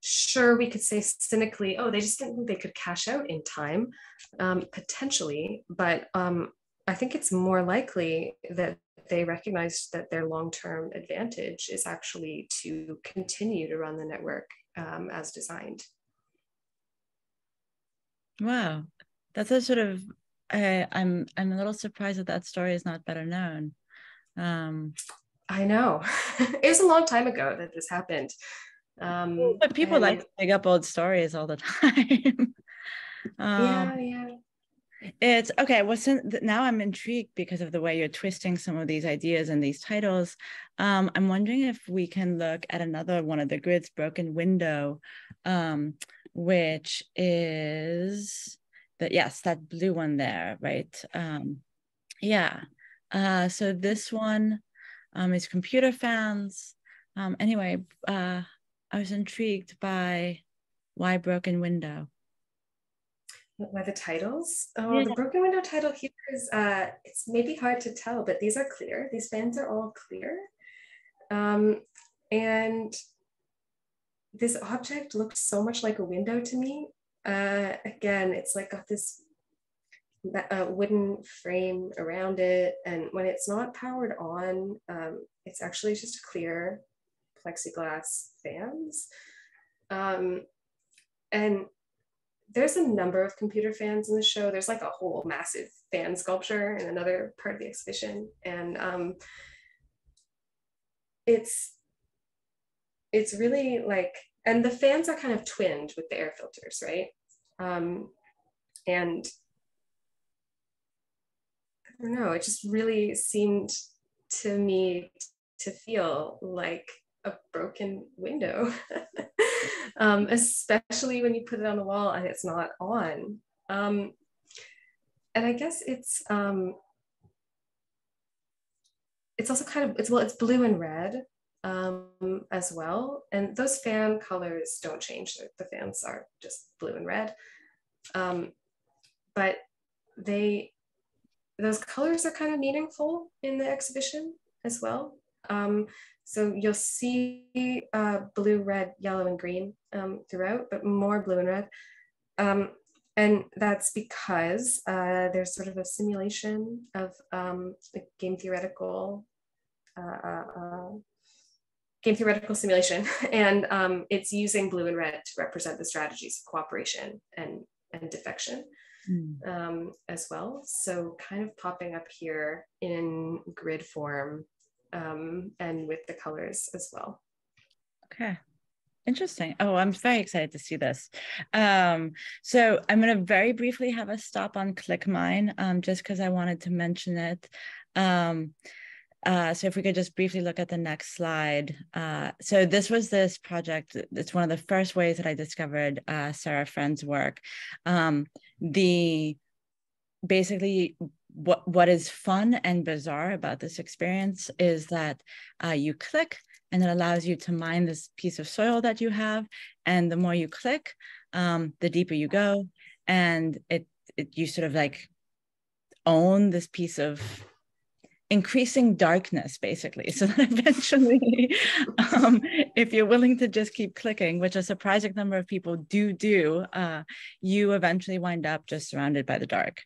sure, we could say cynically, oh, they just didn't think they could cash out in time, potentially, but I think it's more likely that they recognize that their long-term advantage is actually to continue to run the network as designed. Wow, that's a sort of, I'm a little surprised that that story is not better known. I know, it was a long time ago that this happened. But people like to pick up old stories all the time. Yeah. It's okay. Well, since now I'm intrigued because of the way you're twisting some of these ideas and these titles. I'm wondering if we can look at another one of the grid's broken window, which is that, yes, that blue one there, right? So this one is computer fans. Anyway, I was intrigued by why broken window. By the titles? Oh, yeah. The broken window title here is, it's maybe hard to tell, but these are clear. These fans are all clear. And this object looked so much like a window to me. Again, it's like got this wooden frame around it. And when it's not powered on, it's actually just clear plexiglass fans. And there's a number of computer fans in the show. There's like a whole massive fan sculpture in another part of the exhibition. And it's really like, and the fans are kind of twinned with the air filters, right? And I don't know, it just really seemed to me to feel like a broken window. Especially when you put it on the wall and it's not on. And I guess it's also kind of, it's blue and red as well. And those fan colors don't change. The fans are just blue and red. But those colors are kind of meaningful in the exhibition as well. So you'll see blue, red, yellow, and green throughout, but more blue and red. And that's because there's sort of a simulation of game theoretical simulation. And it's using blue and red to represent the strategies of cooperation and defection as well. So kind of popping up here in grid form, and with the colors as well. Okay, interesting. Oh, I'm very excited to see this. So I'm going to very briefly have a stop on ClickMine, just because I wanted to mention it. So if we could just briefly look at the next slide. So this was this project. It's one of the first ways that I discovered Sarah Friend's work. What is fun and bizarre about this experience is that you click and it allows you to mine this piece of soil that you have. And the more you click, the deeper you go. And you sort of like own this piece of increasing darkness, basically, so that eventually, if you're willing to just keep clicking, which a surprising number of people do, you eventually wind up just surrounded by the dark.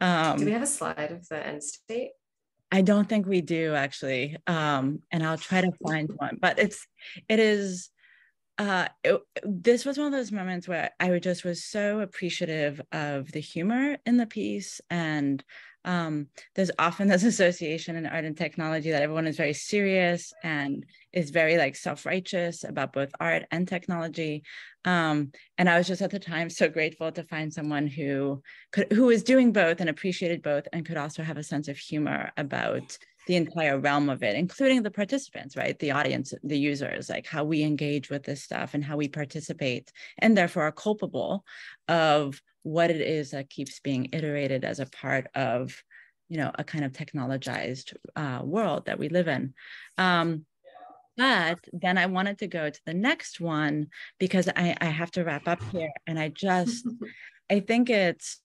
Do we have a slide of the end state? I don't think we do, actually, and I'll try to find one, but this was one of those moments where I just was so appreciative of the humor in the piece. And there's often this association in art and technology that everyone is very serious and is very like self-righteous about both art and technology. And I was just at the time so grateful to find someone who was doing both and appreciated both and could also have a sense of humor about the entire realm of it, including the participants, right? The audience, the users, like how we engage with this stuff and how we participate and therefore are culpable of what it is that keeps being iterated as a part of, you know, a kind of technologized world that we live in. But then I wanted to go to the next one because I have to wrap up here. And I think it's,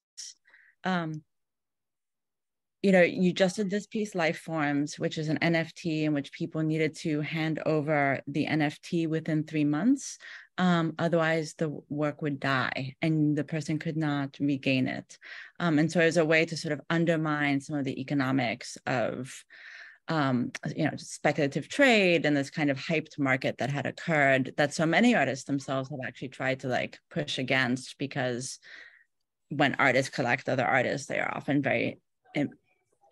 you know, you just did this piece, Life Forms, which is an NFT in which people needed to hand over the NFT within 3 months. Otherwise, the work would die and the person could not regain it. And so it was a way to sort of undermine some of the economics of, you know, speculative trade and this kind of hyped market that had occurred that so many artists themselves have actually tried to like push against, because when artists collect other artists, they are often very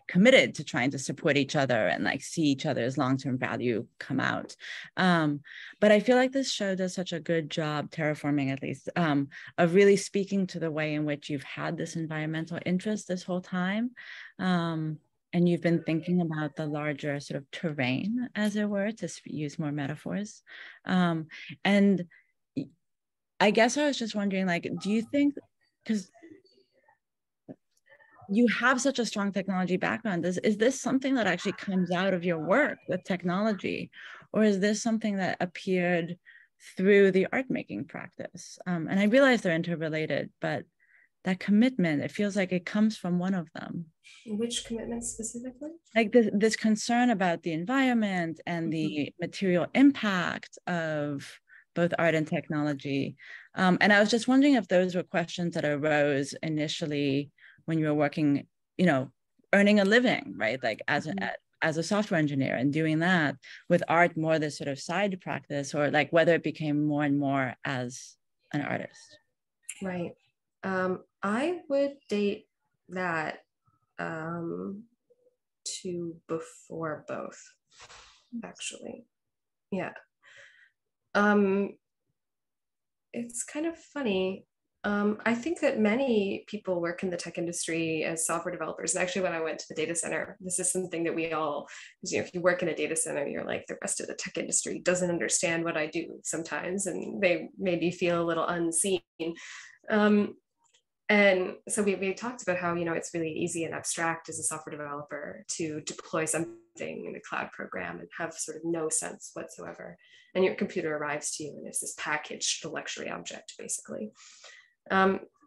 committed to trying to support each other and like see each other's long-term value come out. But I feel like this show does such a good job, Terraforming at least, of really speaking to the way in which you've had this environmental interest this whole time. And you've been thinking about the larger sort of terrain, as it were, to use more metaphors. And I guess I was just wondering, like, do you think, because you have such a strong technology background, is this something that actually comes out of your work with technology? Or is this something that appeared through the art making practice? And I realize they're interrelated, but that commitment, it feels like it comes from one of them. Which commitment specifically? Like this concern about the environment and the material impact of both art and technology. And I was just wondering if those were questions that arose initially when you were working, you know, earning a living, right? Like as a software engineer and doing that with art, more this sort of side practice, or like whether it became more and more as an artist. Right. I would date that to before both, actually. Yeah. It's kind of funny. I think that many people work in the tech industry as software developers. And actually, when I went to the data center, this is something that we all, you know, if you work in a data center, you're like, the rest of the tech industry doesn't understand what I do sometimes. And they made me feel a little unseen. And so we talked about how, you know, it's really easy and abstract as a software developer to deploy something in a cloud program and have sort of no sense whatsoever. And your computer arrives to you and it's this packaged luxury object, basically.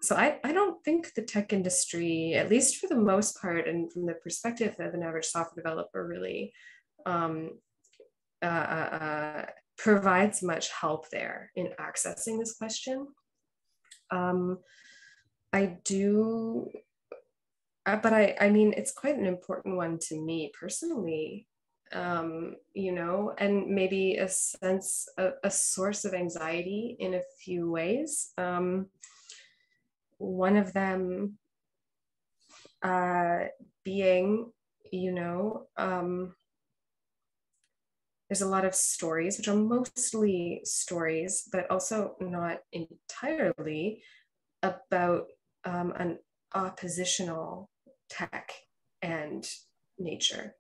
So I don't think the tech industry, at least for the most part, and from the perspective of an average software developer, really provides much help there in accessing this question. I mean, it's quite an important one to me personally, you know, and maybe a sense, a source of anxiety in a few ways. One of them being, you know, there's a lot of stories, which are mostly stories, but also not entirely, about an oppositional tech and nature.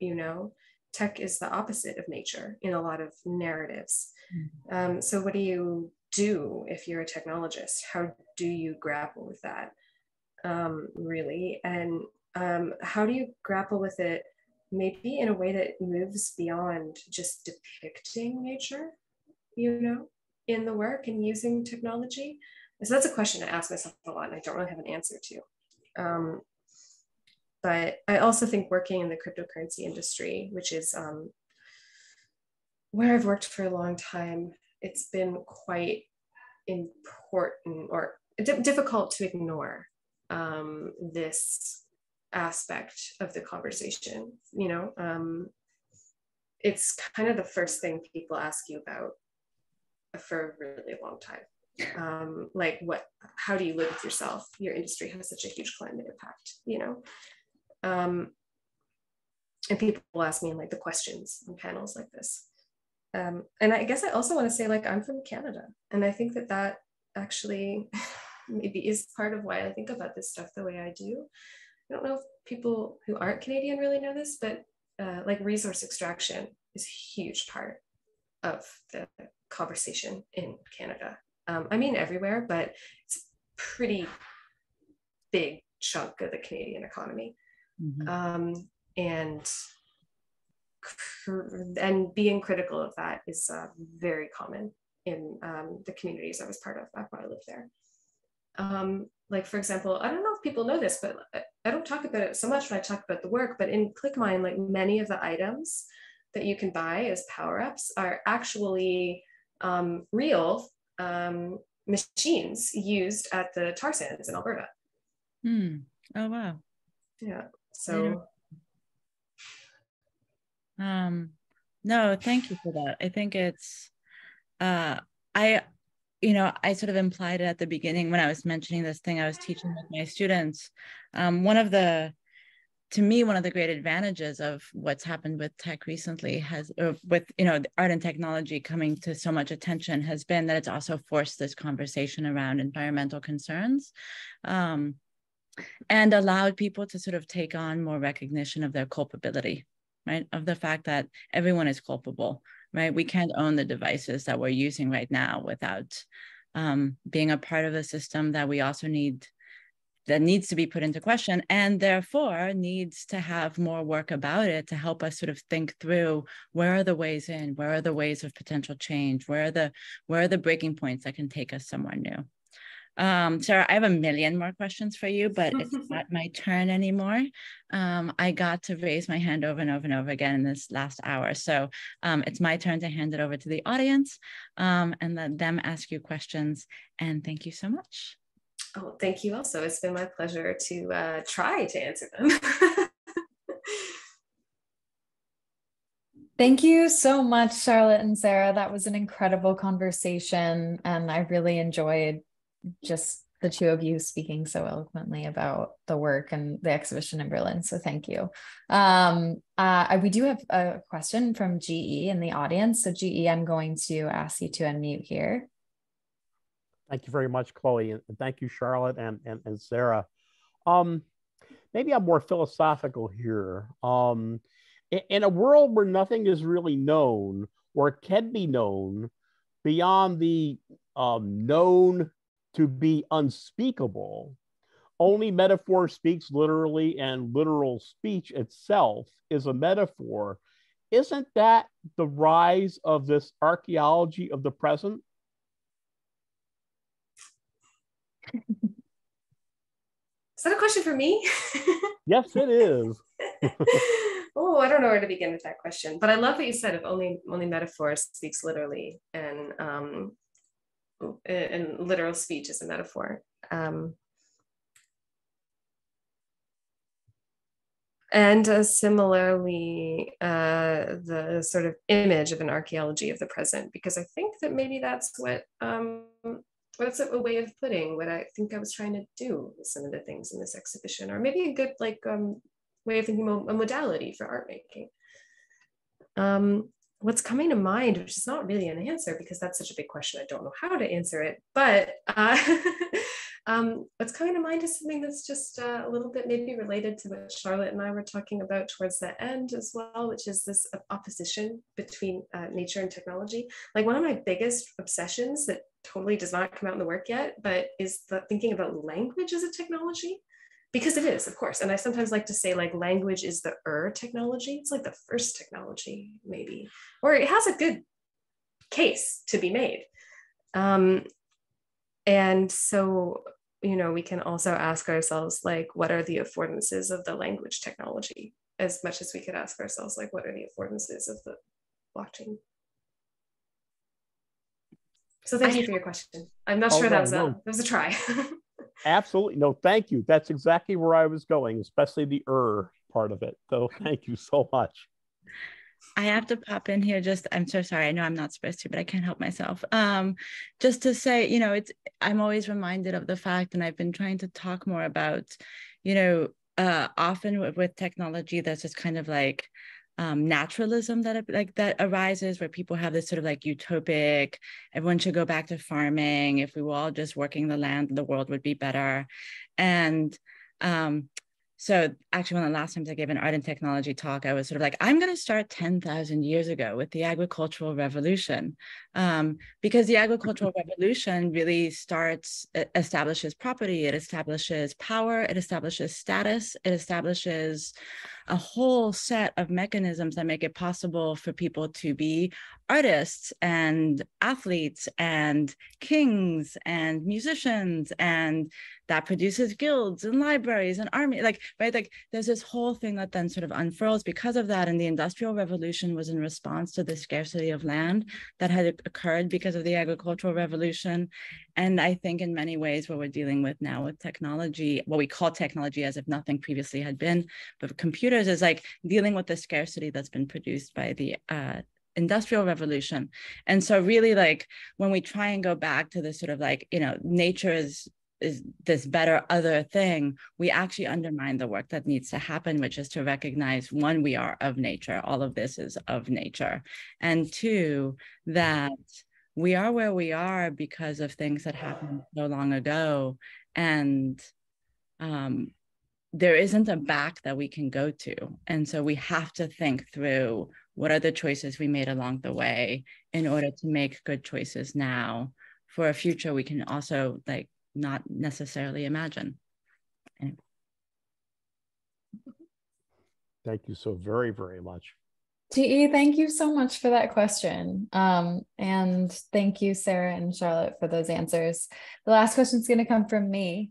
You know, tech is the opposite of nature in a lot of narratives. So what do you do if you're a technologist? How do you grapple with that, really? And how do you grapple with it maybe in a way that moves beyond just depicting nature, you know, in the work and using technology? So that's a question I ask myself a lot and I don't really have an answer to. But I also think working in the cryptocurrency industry, which is where I've worked for a long time, it's been quite important or difficult to ignore this aspect of the conversation. You know, it's kind of the first thing people ask you about for a really long time. Like how do you live with yourself? Your industry has such a huge climate impact, you know? And people will ask me like the questions on panels like this. And I guess I also want to say, like, I'm from Canada. And I think that that actually maybe is part of why I think about this stuff the way I do. I don't know if people who aren't Canadian really know this, but like resource extraction is a huge part of the conversation in Canada. I mean, everywhere, but it's a pretty big chunk of the Canadian economy. Mm-hmm. And being critical of that is very common in the communities I was part of back when I lived there. Like, for example, I don't know if people know this, but I don't talk about it so much when I talk about the work, but in ClickMine, like many of the items that you can buy as power-ups are actually real machines used at the tar sands in Alberta. Hmm. Oh, wow. Yeah. So. No, thank you for that. I think it's, you know, I sort of implied it at the beginning when I was mentioning this thing I was teaching with my students. To me, one of the great advantages of what's happened with tech recently has, with, you know, the art and technology coming to so much attention has been that it's also forced this conversation around environmental concerns and allowed people to sort of take on more recognition of their culpability, right? Of the fact that everyone is culpable, right? We can't own the devices that we're using right now without being a part of a system that we also need that needs to be put into question and therefore needs to have more work about it to help us sort of think through where are the ways in, where are the ways of potential change, where are the breaking points that can take us somewhere new. Sarah, I have a million more questions for you, but it's not my turn anymore. I got to raise my hand over and over and over again in this last hour. So it's my turn to hand it over to the audience and let them ask you questions. And thank you so much. Oh, thank you also. It's been my pleasure to try to answer them. Thank you so much, Charlotte and Sarah. That was an incredible conversation. And I really enjoyed just the two of you speaking so eloquently about the work and the exhibition in Berlin. So thank you. We do have a question from GE in the audience. So GE, I'm going to ask you to unmute here. Thank you very much, Chloe, and thank you, Charlotte and Sarah. Maybe I'm more philosophical here. In a world where nothing is really known or can be known beyond the known to be unspeakable, only metaphor speaks literally and literal speech itself is a metaphor. Isn't that the rise of this archaeology of the present? Is that a question for me? Yes, it is. Oh, I don't know where to begin with that question, but I love what you said of only metaphor speaks literally and literal speech is a metaphor. Similarly, the sort of image of an archaeology of the present, because I think that maybe that's what that's a way of putting what I think I was trying to do with some of the things in this exhibition, or maybe a good like way of thinking about a modality for art making. What's coming to mind, which is not really an answer because that's such a big question, I don't know how to answer it, but what's coming to mind is something that's just a little bit maybe related to what Charlotte and I were talking about towards the end as well, which is this opposition between nature and technology. Like one of my biggest obsessions that totally does not come out in the work yet, but is the thinking about language as a technology, because it is, of course. And I sometimes like to say like language is the technology. It's like the first technology maybe, or it has a good case to be made. And so you know, we can also ask ourselves, like, what are the affordances of the language technology, as much as we could ask ourselves, like, what are the affordances of the blockchain? So thank you for your question. I'm not sure that was a try. Absolutely. No, thank you. That's exactly where I was going, especially the part of it. So thank you so much. I have to pop in here just, I'm so sorry, I know I'm not supposed to, but I can't help myself. Just to say, you know, I'm always reminded of the fact, and I've been trying to talk more about, you know, often with technology, there's this kind of like naturalism that arises, where people have this sort of like utopic, everyone should go back to farming. If we were all just working the land, the world would be better. And so actually, one of the last times I gave an art and technology talk, I was sort of like, I'm going to start 10,000 years ago with the agricultural revolution, because the agricultural revolution really establishes property, it establishes power, it establishes status, it establishes a whole set of mechanisms that make it possible for people to be artists and athletes and kings and musicians, and that produces guilds and libraries and army, like, right? Like there's this whole thing that then sort of unfurls because of that. And the Industrial Revolution was in response to the scarcity of land that had occurred because of the Agricultural Revolution. And I think in many ways what we're dealing with now with technology, what we call technology as if nothing previously had been, but computers, is like dealing with the scarcity that's been produced by the Industrial Revolution. And so really, like, when we try and go back to this sort of like, you know, nature is this better other thing, we actually undermine the work that needs to happen, which is to recognize, one, we are of nature, all of this is of nature, and two, that we are where we are because of things that happened so long ago, and there isn't a back that we can go to. And so we have to think through, what are the choices we made along the way in order to make good choices now for a future we can also like not necessarily imagine. Anyway. Thank you so very, very much. TE, thank you so much for that question. And thank you, Sarah and Charlotte, for those answers. The last question is going to come from me.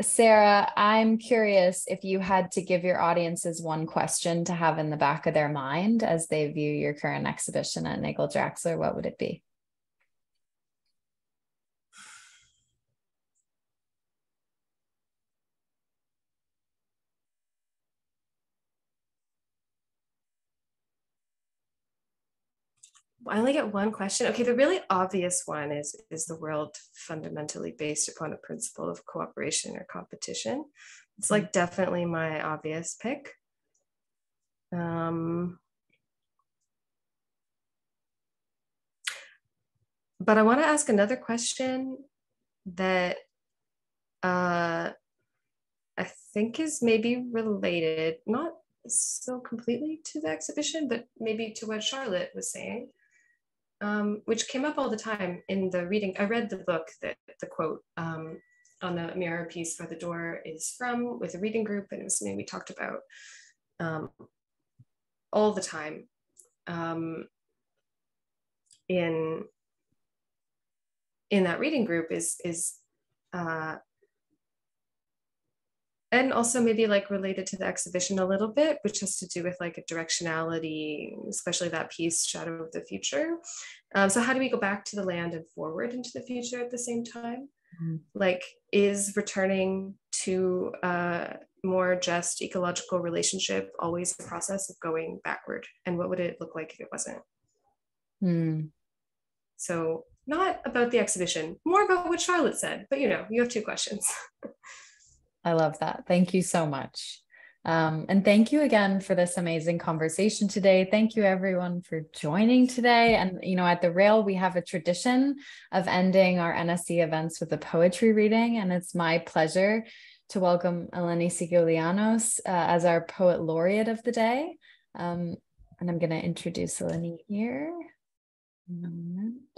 Sarah, I'm curious if you had to give your audiences one question to have in the back of their mind as they view your current exhibition at Nagel Draxler, what would it be? I only get one question. Okay, the really obvious one is the world fundamentally based upon a principle of cooperation or competition? It's like definitely my obvious pick. But I want to ask another question that I think is maybe related, not so completely to the exhibition, but maybe to what Charlotte was saying. Which came up all the time in the reading. I read the book that the quote on the mirror piece for the door is from, with a reading group, and it was something we talked about all the time in that reading group is and also maybe like related to the exhibition a little bit, which has to do with like a directionality, especially that piece, Shadow of the Future. So how do we go back to the land and forward into the future at the same time? Mm-hmm. Like, is returning to a more just ecological relationship always the process of going backward? And what would it look like if it wasn't? Mm. So not about the exhibition, more about what Charlotte said, but you know, you have two questions. I love that. Thank you so much. And thank you again for this amazing conversation today. Thank you everyone for joining today. And, you know, at the Rail, we have a tradition of ending our NSE events with a poetry reading. And it's my pleasure to welcome Eleni Sikelianos as our poet laureate of the day. And I'm going to introduce Eleni here in a moment.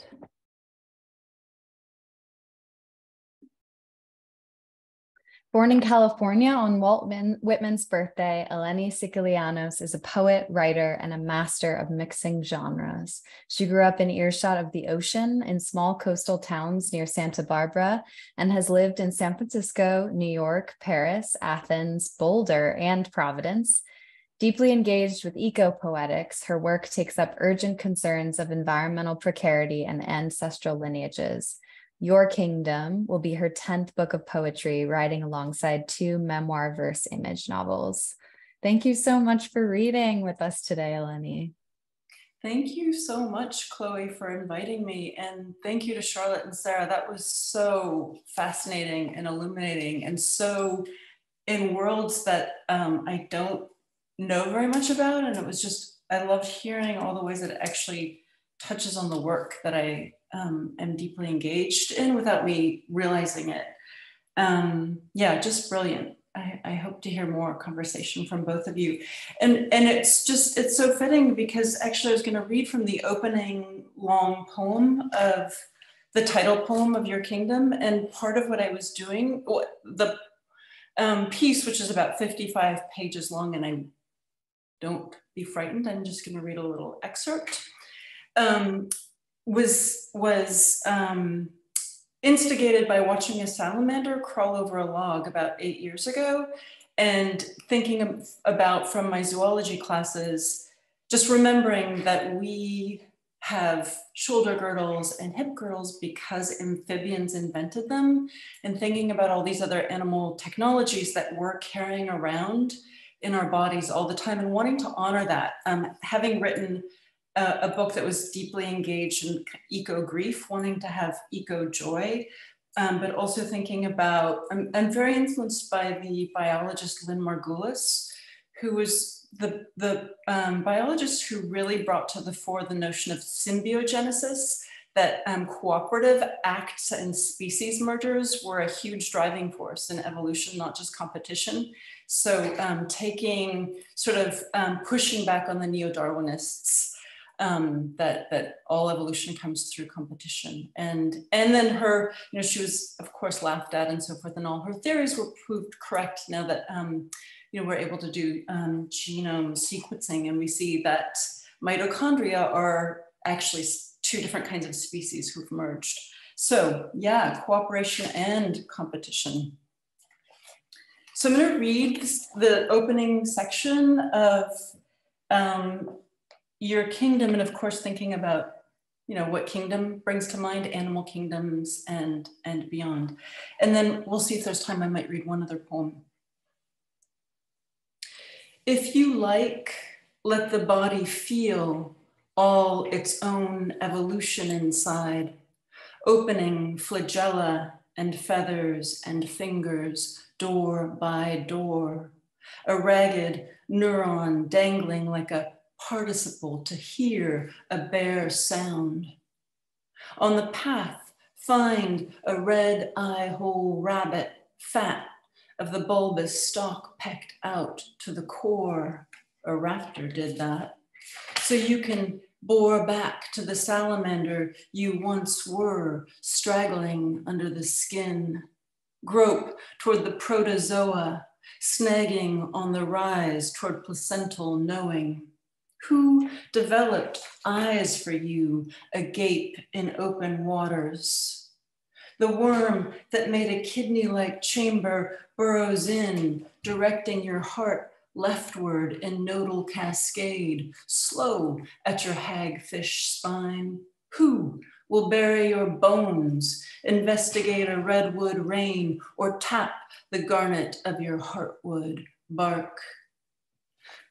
Born in California on Walt Whitman's birthday, Eleni Sikelianos is a poet, writer, and a master of mixing genres. She grew up in earshot of the ocean in small coastal towns near Santa Barbara and has lived in San Francisco, New York, Paris, Athens, Boulder, and Providence. Deeply engaged with eco-poetics, her work takes up urgent concerns of environmental precarity and ancestral lineages. Your Kingdom will be her 10th book of poetry, writing alongside 2 memoir verse image novels. Thank you so much for reading with us today, Eleni. Thank you so much, Chloe, for inviting me. And thank you to Charlotte and Sarah. That was so fascinating and illuminating, and so in worlds that I don't know very much about. And it was just, I loved hearing all the ways that it actually touches on the work that I am deeply engaged in without me realizing it. Yeah, just brilliant. I hope to hear more conversation from both of you. And it's just, it's so fitting because actually I was gonna read from the opening long poem of the title poem of Your Kingdom. And part of what I was doing, the piece, which is about 55 pages long, and I don't be frightened, I'm just gonna read a little excerpt. Was instigated by watching a salamander crawl over a log about 8 years ago, and thinking about from my zoology classes, just remembering that we have shoulder girdles and hip girdles because amphibians invented them, and thinking about all these other animal technologies that we're carrying around in our bodies all the time and wanting to honor that. Having written a book that was deeply engaged in eco-grief, wanting to have eco-joy, but also thinking about, I'm very influenced by the biologist Lynn Margulis, who was the biologist who really brought to the fore the notion of symbiogenesis, that cooperative acts and species mergers were a huge driving force in evolution, not just competition. So pushing back on the neo-Darwinists, that all evolution comes through competition. And then her, she was of course laughed at and so forth, and all her theories were proved correct now that, we're able to do genome sequencing, and we see that mitochondria are actually 2 different kinds of species who've merged. So yeah, cooperation and competition. So I'm gonna read the opening section of Your Kingdom, and of course thinking about what kingdom brings to mind, animal kingdoms and beyond. And then we'll see if there's time, I might read one other poem. If you like, let the body feel all its own evolution inside, opening flagella and feathers and fingers, door by door, a ragged neuron dangling like a participle to hear a bare sound. On the path, find a red eye-hole rabbit, fat of the bulbous stalk pecked out to the core. A raptor did that. So you can bore back to the salamander you once were, straggling under the skin. Grope toward the protozoa, snagging on the rise toward placental knowing. Who developed eyes for you, agape in open waters? The worm that made a kidney-like chamber burrows in, directing your heart leftward in nodal cascade, slow at your hagfish spine. Who will bury your bones, investigate a redwood rain, or tap the garnet of your heartwood bark?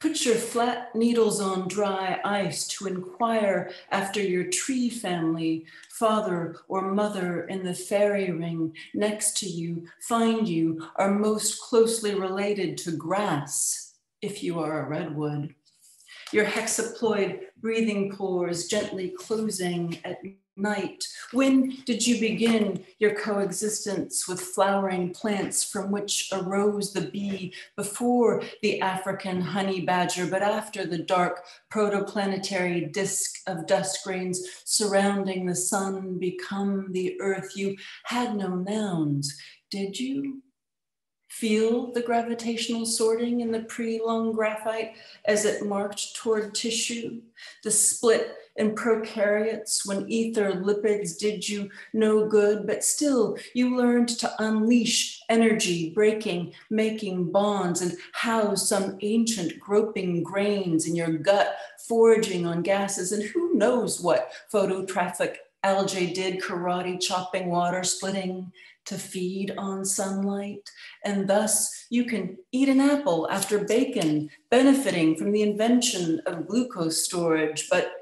Put your flat needles on dry ice to inquire after your tree family, father or mother in the fairy ring next to you, find you are most closely related to grass, if you are a redwood. Your hexaploid breathing pores gently closing at night. When did you begin your coexistence with flowering plants from which arose the bee, before the African honey badger, but after the dark protoplanetary disk of dust grains surrounding the sun become the earth? You had no nouns, did you? feel the gravitational sorting in the pre-lung graphite as it marked toward tissue, the split in prokaryotes when ether lipids did you no good, but still you learned to unleash energy, breaking, making bonds, and house some ancient groping grains in your gut, foraging on gases, and who knows what phototraffic algae did, karate, chopping water, splitting, to feed on sunlight. And thus you can eat an apple after bacon, benefiting from the invention of glucose storage, but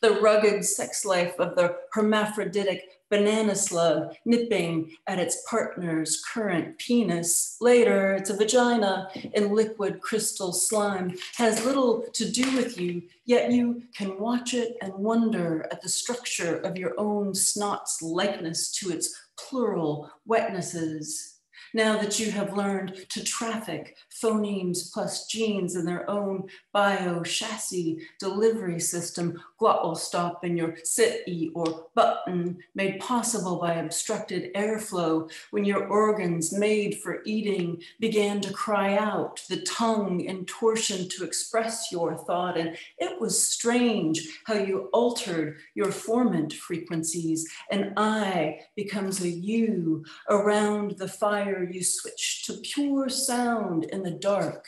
the rugged sex life of the hermaphroditic banana slug nipping at its partner's current penis, later it's a vagina in liquid crystal slime, has little to do with you, yet you can watch it and wonder at the structure of your own snot's likeness to its plural wetnesses. Now that you have learned to traffic phonemes plus genes in their own bio chassis delivery system, glottal stop in your sit, eat, or button, made possible by obstructed airflow, when your organs made for eating began to cry out, the tongue in torsion to express your thought, and it was strange how you altered your formant frequencies. An I becomes a you around the fire. You switch to pure sound in the dark,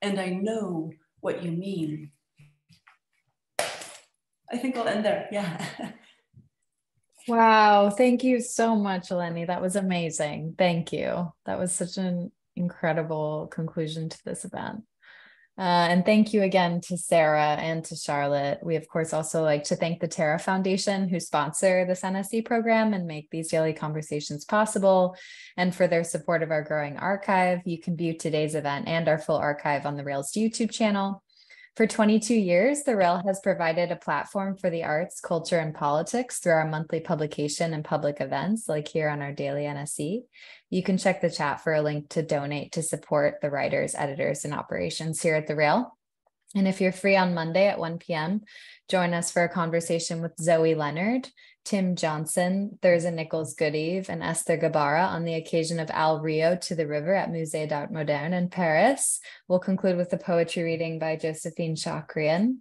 and I know what you mean. I think I'll end there, yeah. Wow, thank you so much, Eleni. That was amazing. Thank you. That was such an incredible conclusion to this event. And thank you again to Sarah and to Charlotte. We, of course, also like to thank the Terra Foundation, who sponsor this NSE program and make these daily conversations possible, and for their support of our growing archive. You can view today's event and our full archive on the Rail's YouTube channel. For 22 years, the Rail has provided a platform for the arts, culture, and politics through our monthly publication and public events, like here on our daily NSE. You can check the chat for a link to donate to support the writers, editors, and operations here at the Rail. And if you're free on Monday at 1 p.m., join us for a conversation with Zoe Leonard, Tim Johnson, Thirza Nichols-Goodeve, and Esther Gabara on the occasion of Al Rio to the River at Musée d'Art Moderne in Paris. We'll conclude with a poetry reading by Josephine Chakrian.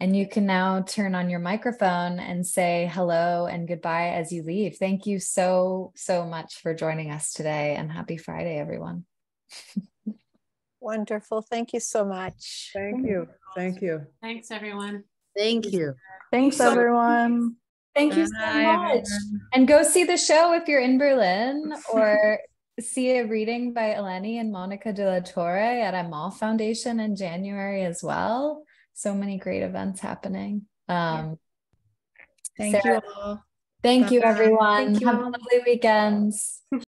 And you can now turn on your microphone and say hello and goodbye as you leave. Thank you so, so much for joining us today, and happy Friday, everyone. Wonderful. Thank you so much. Thank you. Thank you. Thanks, everyone. Thank you. Thanks, everyone. Thank you so much. And go see the show if you're in Berlin, or see a reading by Eleni and Monica de la Torre at Amal Foundation in January as well. So many great events happening. Thank you all. Thank you, everyone. Have a lovely weekends.